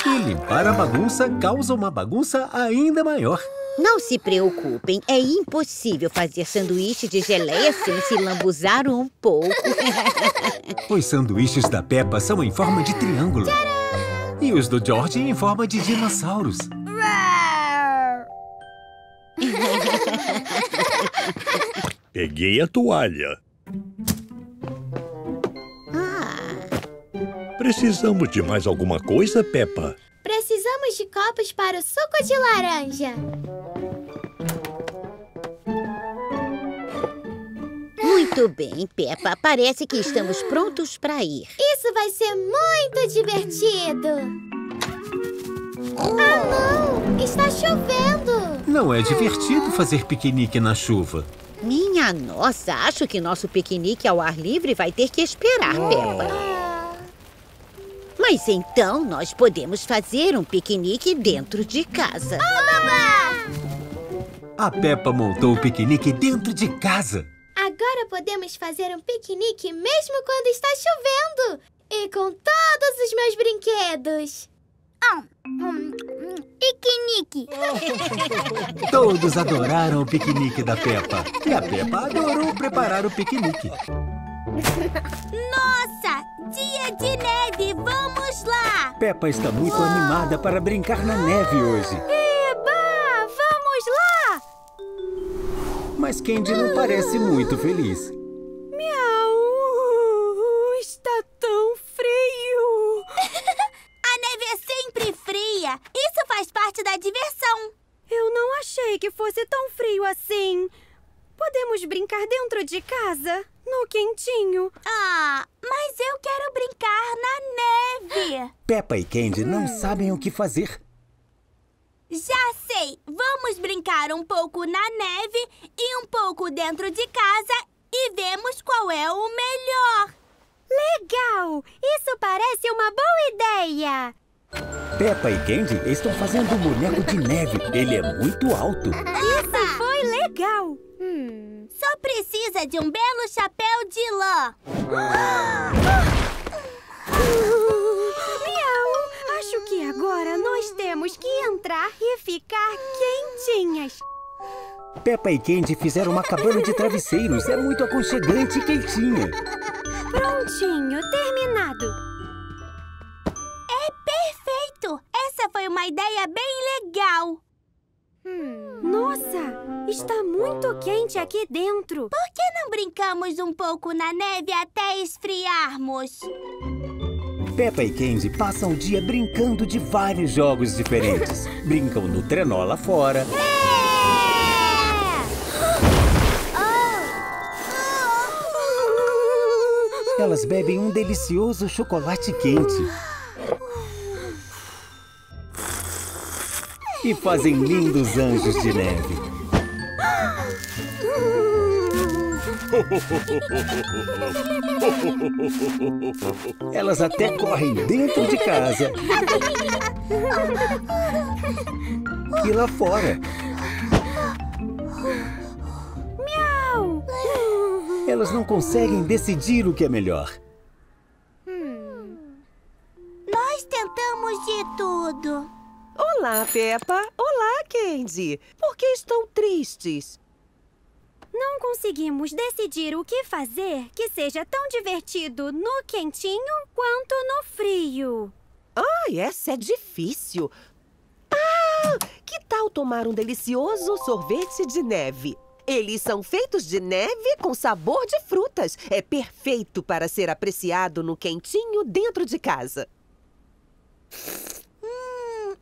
E limpar a bagunça causa uma bagunça ainda maior. Não se preocupem, é impossível fazer sanduíche de geleia sem se lambuzar um pouco. Os sanduíches da Peppa são em forma de triângulo. Tcharam! E os do George em forma de dinossauros. Peguei a toalha. Precisamos de mais alguma coisa, Peppa? Precisamos de copos para o suco de laranja. Muito bem, Peppa. Parece que estamos prontos para ir. Isso vai ser muito divertido. Ah, não! Está chovendo. Não é divertido fazer piquenique na chuva. Minha nossa, acho que nosso piquenique ao ar livre vai ter que esperar, Peppa. Mas então nós podemos fazer um piquenique dentro de casa. A Peppa montou o piquenique dentro de casa. Agora podemos fazer um piquenique mesmo quando está chovendo. E com todos os meus brinquedos. Piquenique. Todos adoraram o piquenique da Peppa. E a Peppa adorou preparar o piquenique. Nossa! Dia de neve! Vamos lá! Peppa está muito animada para brincar na neve hoje. Eba! Vamos lá! Mas Candy não parece muito feliz. Miau! Está tão frio! A neve é sempre fria! Isso faz parte da diversão! Eu não achei que fosse tão frio assim. Podemos brincar dentro de casa? No quentinho. Ah, mas eu quero brincar na neve. Peppa e Candy não sabem o que fazer. Já sei. Vamos brincar um pouco na neve e um pouco dentro de casa e vemos qual é o melhor. Legal! Isso parece uma boa ideia. Peppa e Candy estão fazendo um boneco de neve. Ele é muito alto. Isso foi legal. Só precisa de um belo chapéu de lã. Miau! Acho que ficar quentinhas. Peppa e Candy fizeram uma cabana de travesseiros. É muito aconchegante e quentinha. Prontinho, terminado. É perfeito! Essa foi uma ideia bem legal. Nossa, está muito quente aqui dentro. Por que não brincamos um pouco na neve até esfriarmos? Peppa e Candy passam o dia brincando de vários jogos diferentes. Brincam no trenó lá fora. Elas bebem um delicioso chocolate quente e fazem lindos anjos de neve. Elas até correm dentro de casa e lá fora. Elas não conseguem decidir o que é melhor. Nós tentamos de tudo. Olá, Peppa. Olá, Candy. Por que estão tristes? Não conseguimos decidir o que fazer que seja tão divertido no quentinho quanto no frio. Ai, essa é difícil. Ah, que tal tomar um delicioso sorvete de neve? Eles são feitos de neve com sabor de frutas. É perfeito para ser apreciado no quentinho dentro de casa.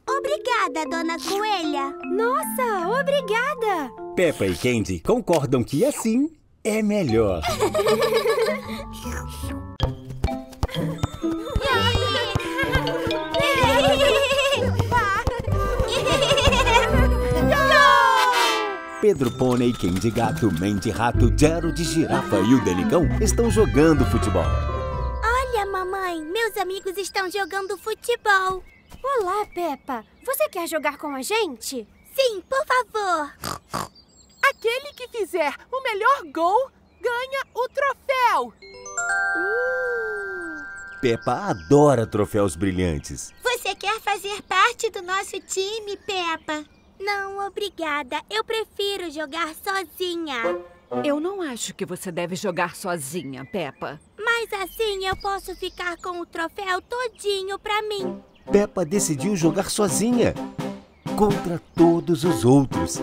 Obrigada, Dona Coelha. Nossa, obrigada. Peppa e Candy concordam que assim é melhor. Pedro Pony, Candy Gato, Mandy Rato, Gerald Girafa e o Demicão estão jogando futebol. Olha, mamãe, meus amigos estão jogando futebol. Olá, Peppa. Você quer jogar com a gente? Sim, por favor. Aquele que fizer o melhor gol ganha o troféu. Peppa adora troféus brilhantes. Você quer fazer parte do nosso time, Peppa? Não, obrigada. Eu prefiro jogar sozinha. Eu não acho que você deve jogar sozinha, Peppa. Mas assim eu posso ficar com o troféu todinho pra mim. Peppa decidiu jogar sozinha, contra todos os outros.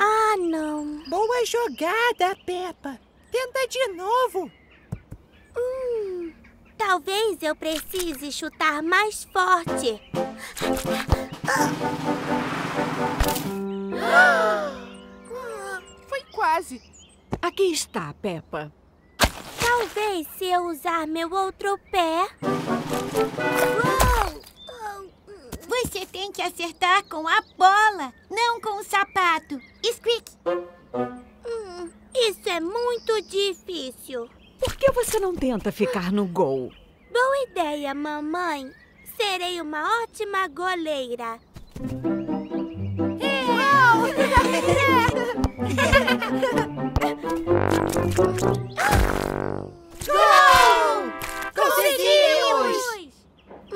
Ah, não. Boa jogada, Peppa. Tenta de novo. Talvez eu precise chutar mais forte. Foi quase. Aqui está, Peppa. Talvez se eu usar meu outro pé... Você tem que acertar com a bola, não com o sapato. Squeak! Isso é muito difícil. Por que você não tenta ficar no gol? Boa ideia, mamãe. Serei uma ótima goleira. Gol! Conseguimos!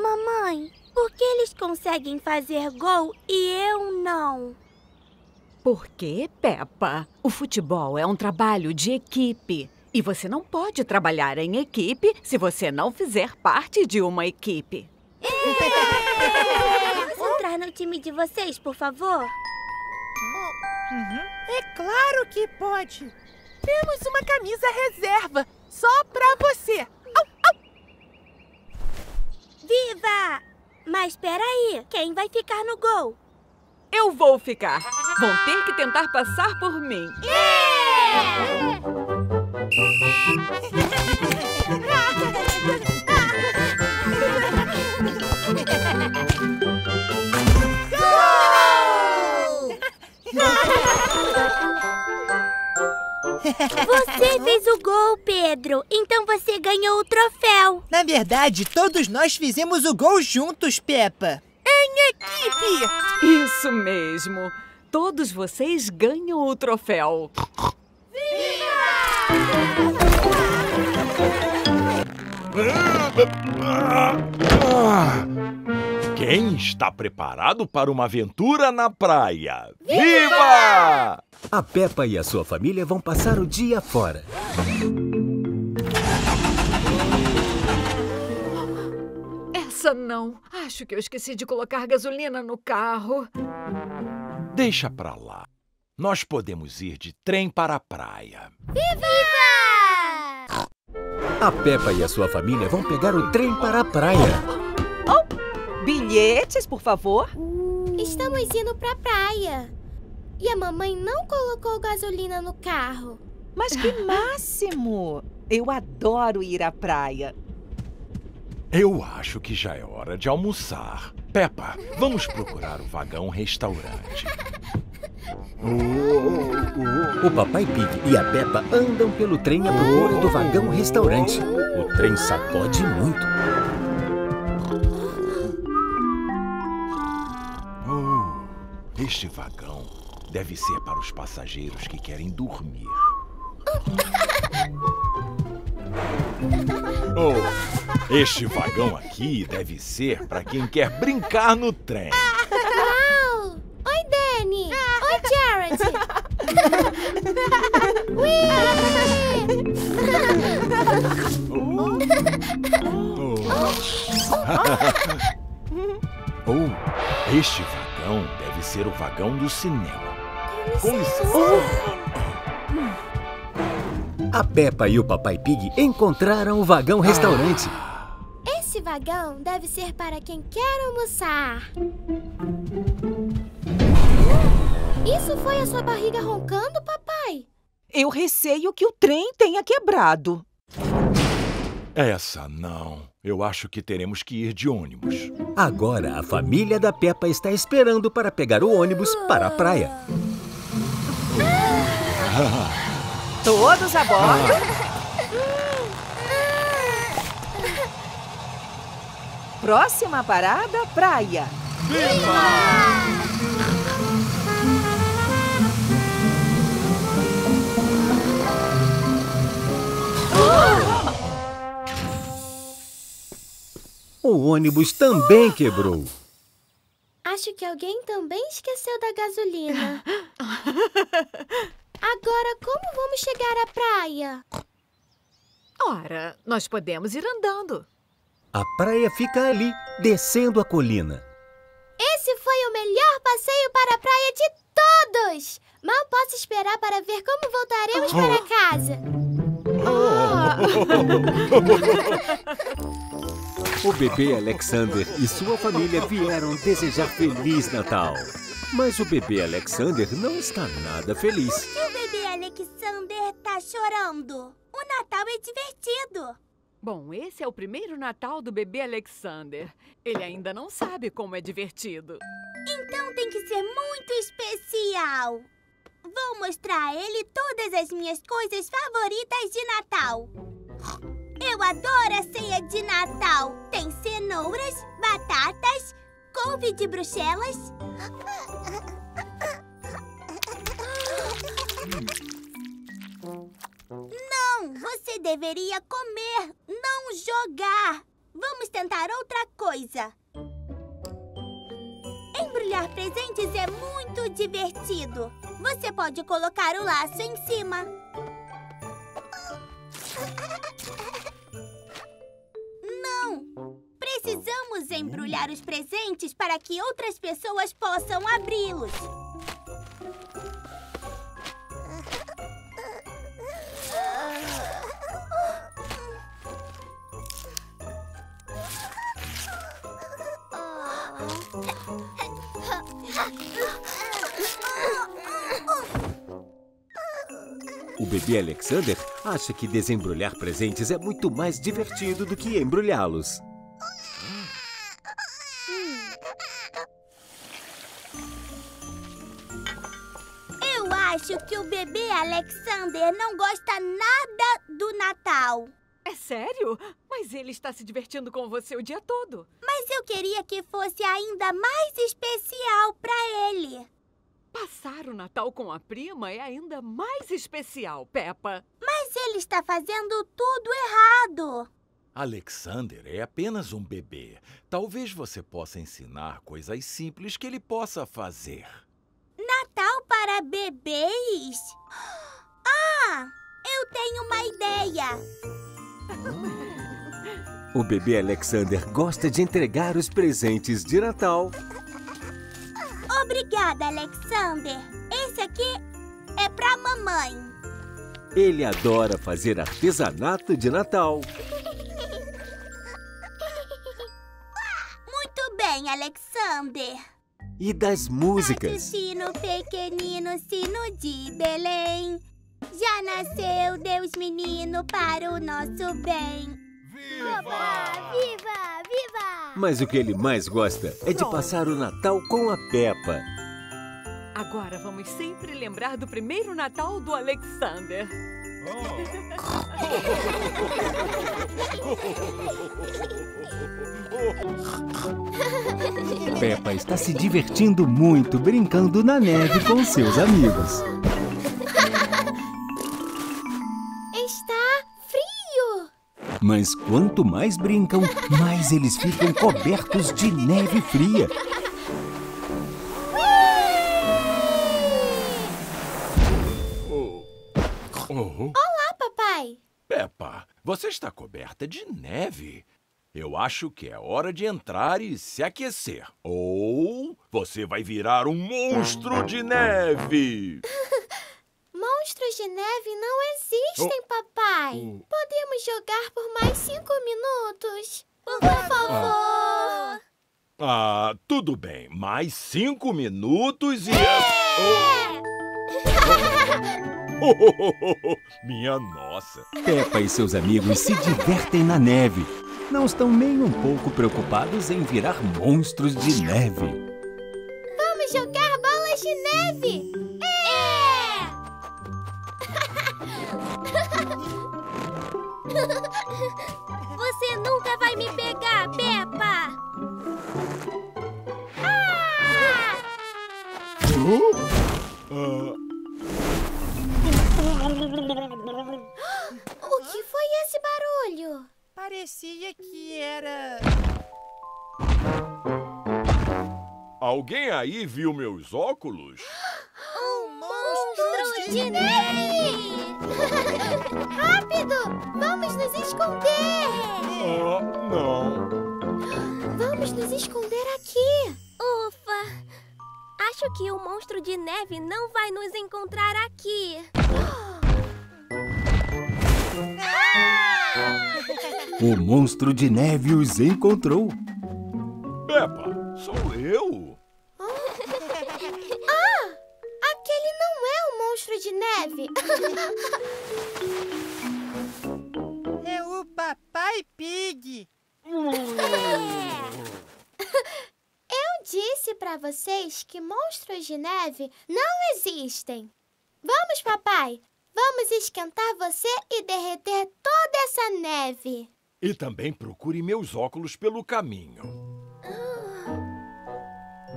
Mamãe, por que eles conseguem fazer gol e eu não? Porque, Peppa, o futebol é um trabalho de equipe. E você não pode trabalhar em equipe se você não fizer parte de uma equipe. Posso entrar no time de vocês, por favor? É claro que pode. Temos uma camisa reserva, só pra você. Viva! Mas espera aí, quem vai ficar no gol? Eu vou ficar. Vão ter que tentar passar por mim. Gol! Você fez o gol, Pedro. Então você ganhou o troféu. Na verdade, todos nós fizemos o gol juntos, Peppa. Em equipe! Isso mesmo. Todos vocês ganham o troféu. Viva! Quem está preparado para uma aventura na praia? Viva! A Peppa e a sua família vão passar o dia fora. Essa não. Acho que eu esqueci de colocar gasolina no carro. Deixa pra lá. Nós podemos ir de trem para a praia. Viva! A Peppa e a sua família vão pegar o trem para a praia. Oh, bilhetes, por favor. Estamos indo para a praia. E a mamãe não colocou gasolina no carro. Mas que máximo! Eu adoro ir à praia. Eu acho que já é hora de almoçar. Peppa, vamos procurar o vagão restaurante. O Papai Pig e a Peppa andam pelo trem à procura do vagão restaurante. O trem sacode muito. Este vagão deve ser para os passageiros que querem dormir. Oh, este vagão aqui deve ser para quem quer brincar no trem. Oi, Danny! Oi, Gerald! Este vagão deve ser o vagão do cinema. Com licença! A Peppa e o Papai Pig encontraram o vagão restaurante. Esse vagão deve ser para quem quer almoçar. Isso foi a sua barriga roncando, papai? Eu receio que o trem tenha quebrado. Essa não. Eu acho que teremos que ir de ônibus. Agora a família da Peppa está esperando para pegar o ônibus para a praia. Todos a bordo? Próxima parada, praia. Viva! O ônibus também quebrou. Acho que alguém também esqueceu da gasolina. Agora, como vamos chegar à praia? Ora, nós podemos ir andando. A praia fica ali, descendo a colina. Esse foi o melhor passeio para a praia de todos! Mal posso esperar para ver como voltaremos para casa. O bebê Alexander e sua família vieram desejar Feliz Natal. Mas o bebê Alexander não está nada feliz. Por que o bebê Alexander está chorando? O Natal é divertido. Bom, esse é o primeiro Natal do bebê Alexander. Ele ainda não sabe como é divertido. Então tem que ser muito especial. Vou mostrar a ele todas as minhas coisas favoritas de Natal. Eu adoro a ceia de Natal. Tem cenouras, batatas, couve de Bruxelas. Não, você deveria comer, não jogar. Vamos tentar outra coisa. Embrulhar presentes é muito divertido. Você pode colocar o laço em cima. Não! Precisamos embrulhar os presentes para que outras pessoas possam abri-los. O bebê Alexander acha que desembrulhar presentes é muito mais divertido do que embrulhá-los. Eu acho que o bebê Alexander não gosta nada do Natal. É sério? Mas ele está se divertindo com você o dia todo. Mas eu queria que fosse ainda mais especial para ele. Passar o Natal com a prima é ainda mais especial, Peppa. Mas ele está fazendo tudo errado. Alexander é apenas um bebê. Talvez você possa ensinar coisas simples que ele possa fazer. Natal para bebês? Ah, eu tenho uma ideia. O bebê Alexander gosta de entregar os presentes de Natal. Obrigada, Alexander. Esse aqui é pra mamãe. Ele adora fazer artesanato de Natal. Muito bem, Alexander. E das músicas? Sino pequenino, sino de Belém. Já nasceu Deus menino para o nosso bem. Viva! Viva! Viva! Mas o que ele mais gosta é de passar o Natal com a Peppa. Agora vamos sempre lembrar do primeiro Natal do Alexander. Oh. Peppa está se divertindo muito brincando na neve com seus amigos. Mas quanto mais brincam, mais eles ficam cobertos de neve fria. Olá, papai! Peppa, você está coberta de neve. Eu acho que é hora de entrar e se aquecer. Ou você vai virar um monstro de neve! Monstros de neve não existem, papai. Podemos jogar por mais 5 minutos? Por favor. Ah, tudo bem. Mais 5 minutos e... Minha nossa. Peppa e seus amigos se divertem na neve. Não estão nem um pouco preocupados em virar monstros de neve. Vamos jogar bolas de neve. Você nunca vai me pegar, Peppa! Ah! O que foi esse barulho? Parecia que era... Alguém aí viu meus óculos? Um monstro de neve! Rápido! Vamos nos esconder! Ah, não! Vamos nos esconder aqui! Ufa! Acho que o monstro de neve não vai nos encontrar aqui! Ah! O monstro de neve os encontrou! Peppa, sou eu! Aquele não é o monstro de neve. É o Papai Pig. Eu disse pra vocês que monstros de neve não existem. Vamos, papai. Vamos esquentar você e derreter toda essa neve. E também procure meus óculos pelo caminho.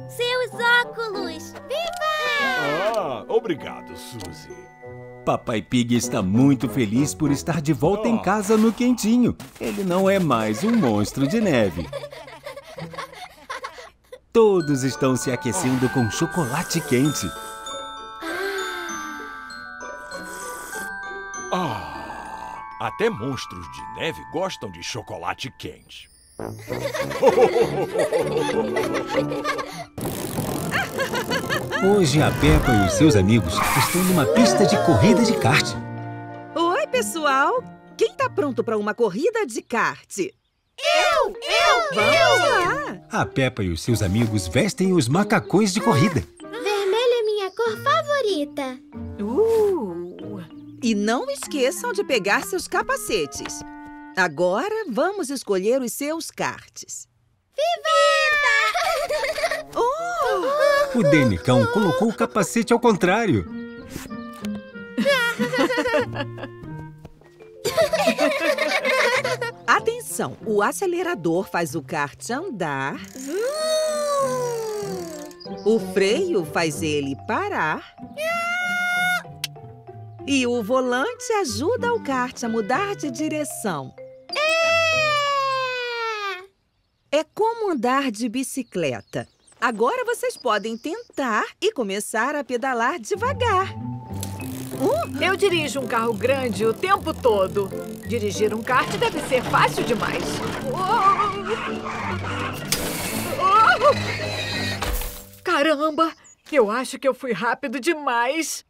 Seus óculos! Viva! Ah, obrigado, Suzy. Papai Pig está muito feliz por estar de volta em casa no quentinho. Ele não é mais um monstro de neve. Todos estão se aquecendo com chocolate quente. Ah! Até monstros de neve gostam de chocolate quente. Hoje a Peppa e os seus amigos estão numa pista de corrida de kart. Oi, pessoal! Quem tá pronto para uma corrida de kart? Eu! Vamos lá! A Peppa e os seus amigos vestem os macacões de corrida. Vermelho é minha cor favorita. E não esqueçam de pegar seus capacetes. Agora vamos escolher os seus karts. Viva! O Demicão colocou o capacete ao contrário. Atenção, o acelerador faz o kart andar. O freio faz ele parar. E o volante ajuda o kart a mudar de direção. é como andar de bicicleta. Agora vocês podem tentar e começar a pedalar devagar. Eu dirijo um carro grande o tempo todo. Dirigir um kart deve ser fácil demais. Caramba! Eu acho que eu fui rápido demais.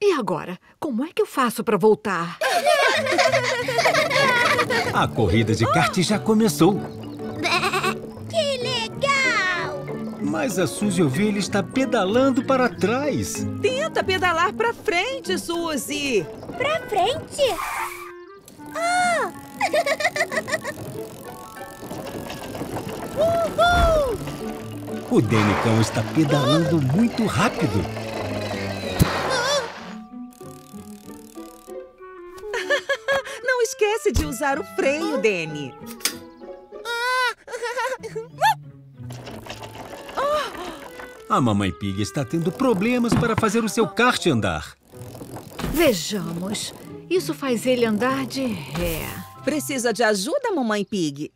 E agora? Como é que eu faço para voltar? A corrida de kart já começou. Que legal! Mas a Suzy Ovelha está pedalando para trás. Tenta pedalar para frente, Suzy. Para frente? Ah! Uhul! O Demicão está pedalando muito rápido. Não esquece de usar o freio, Danny. A Mamãe Pig está tendo problemas para fazer o seu kart andar. Vejamos. Isso faz ele andar de ré. Precisa de ajuda, Mamãe Pig?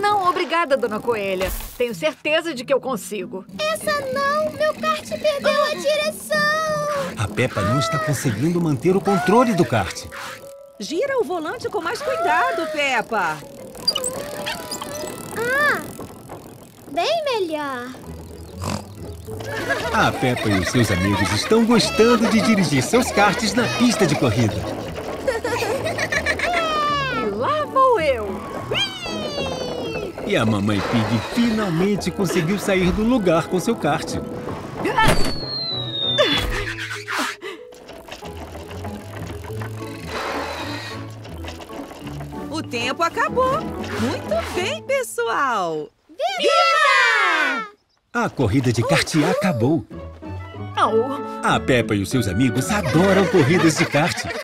Não, obrigada, Dona Coelha. Tenho certeza de que eu consigo. Essa não! Meu kart perdeu a direção! A Peppa não está conseguindo manter o controle do kart. Gira o volante com mais cuidado, Peppa. Bem melhor. A Peppa e os seus amigos estão gostando de dirigir seus karts na pista de corrida. E lá vou eu. E a Mamãe Pig finalmente conseguiu sair do lugar com seu kart. O tempo acabou. Muito bem, pessoal. Viva! A corrida de kart acabou. A Peppa e os seus amigos adoram corridas de kart.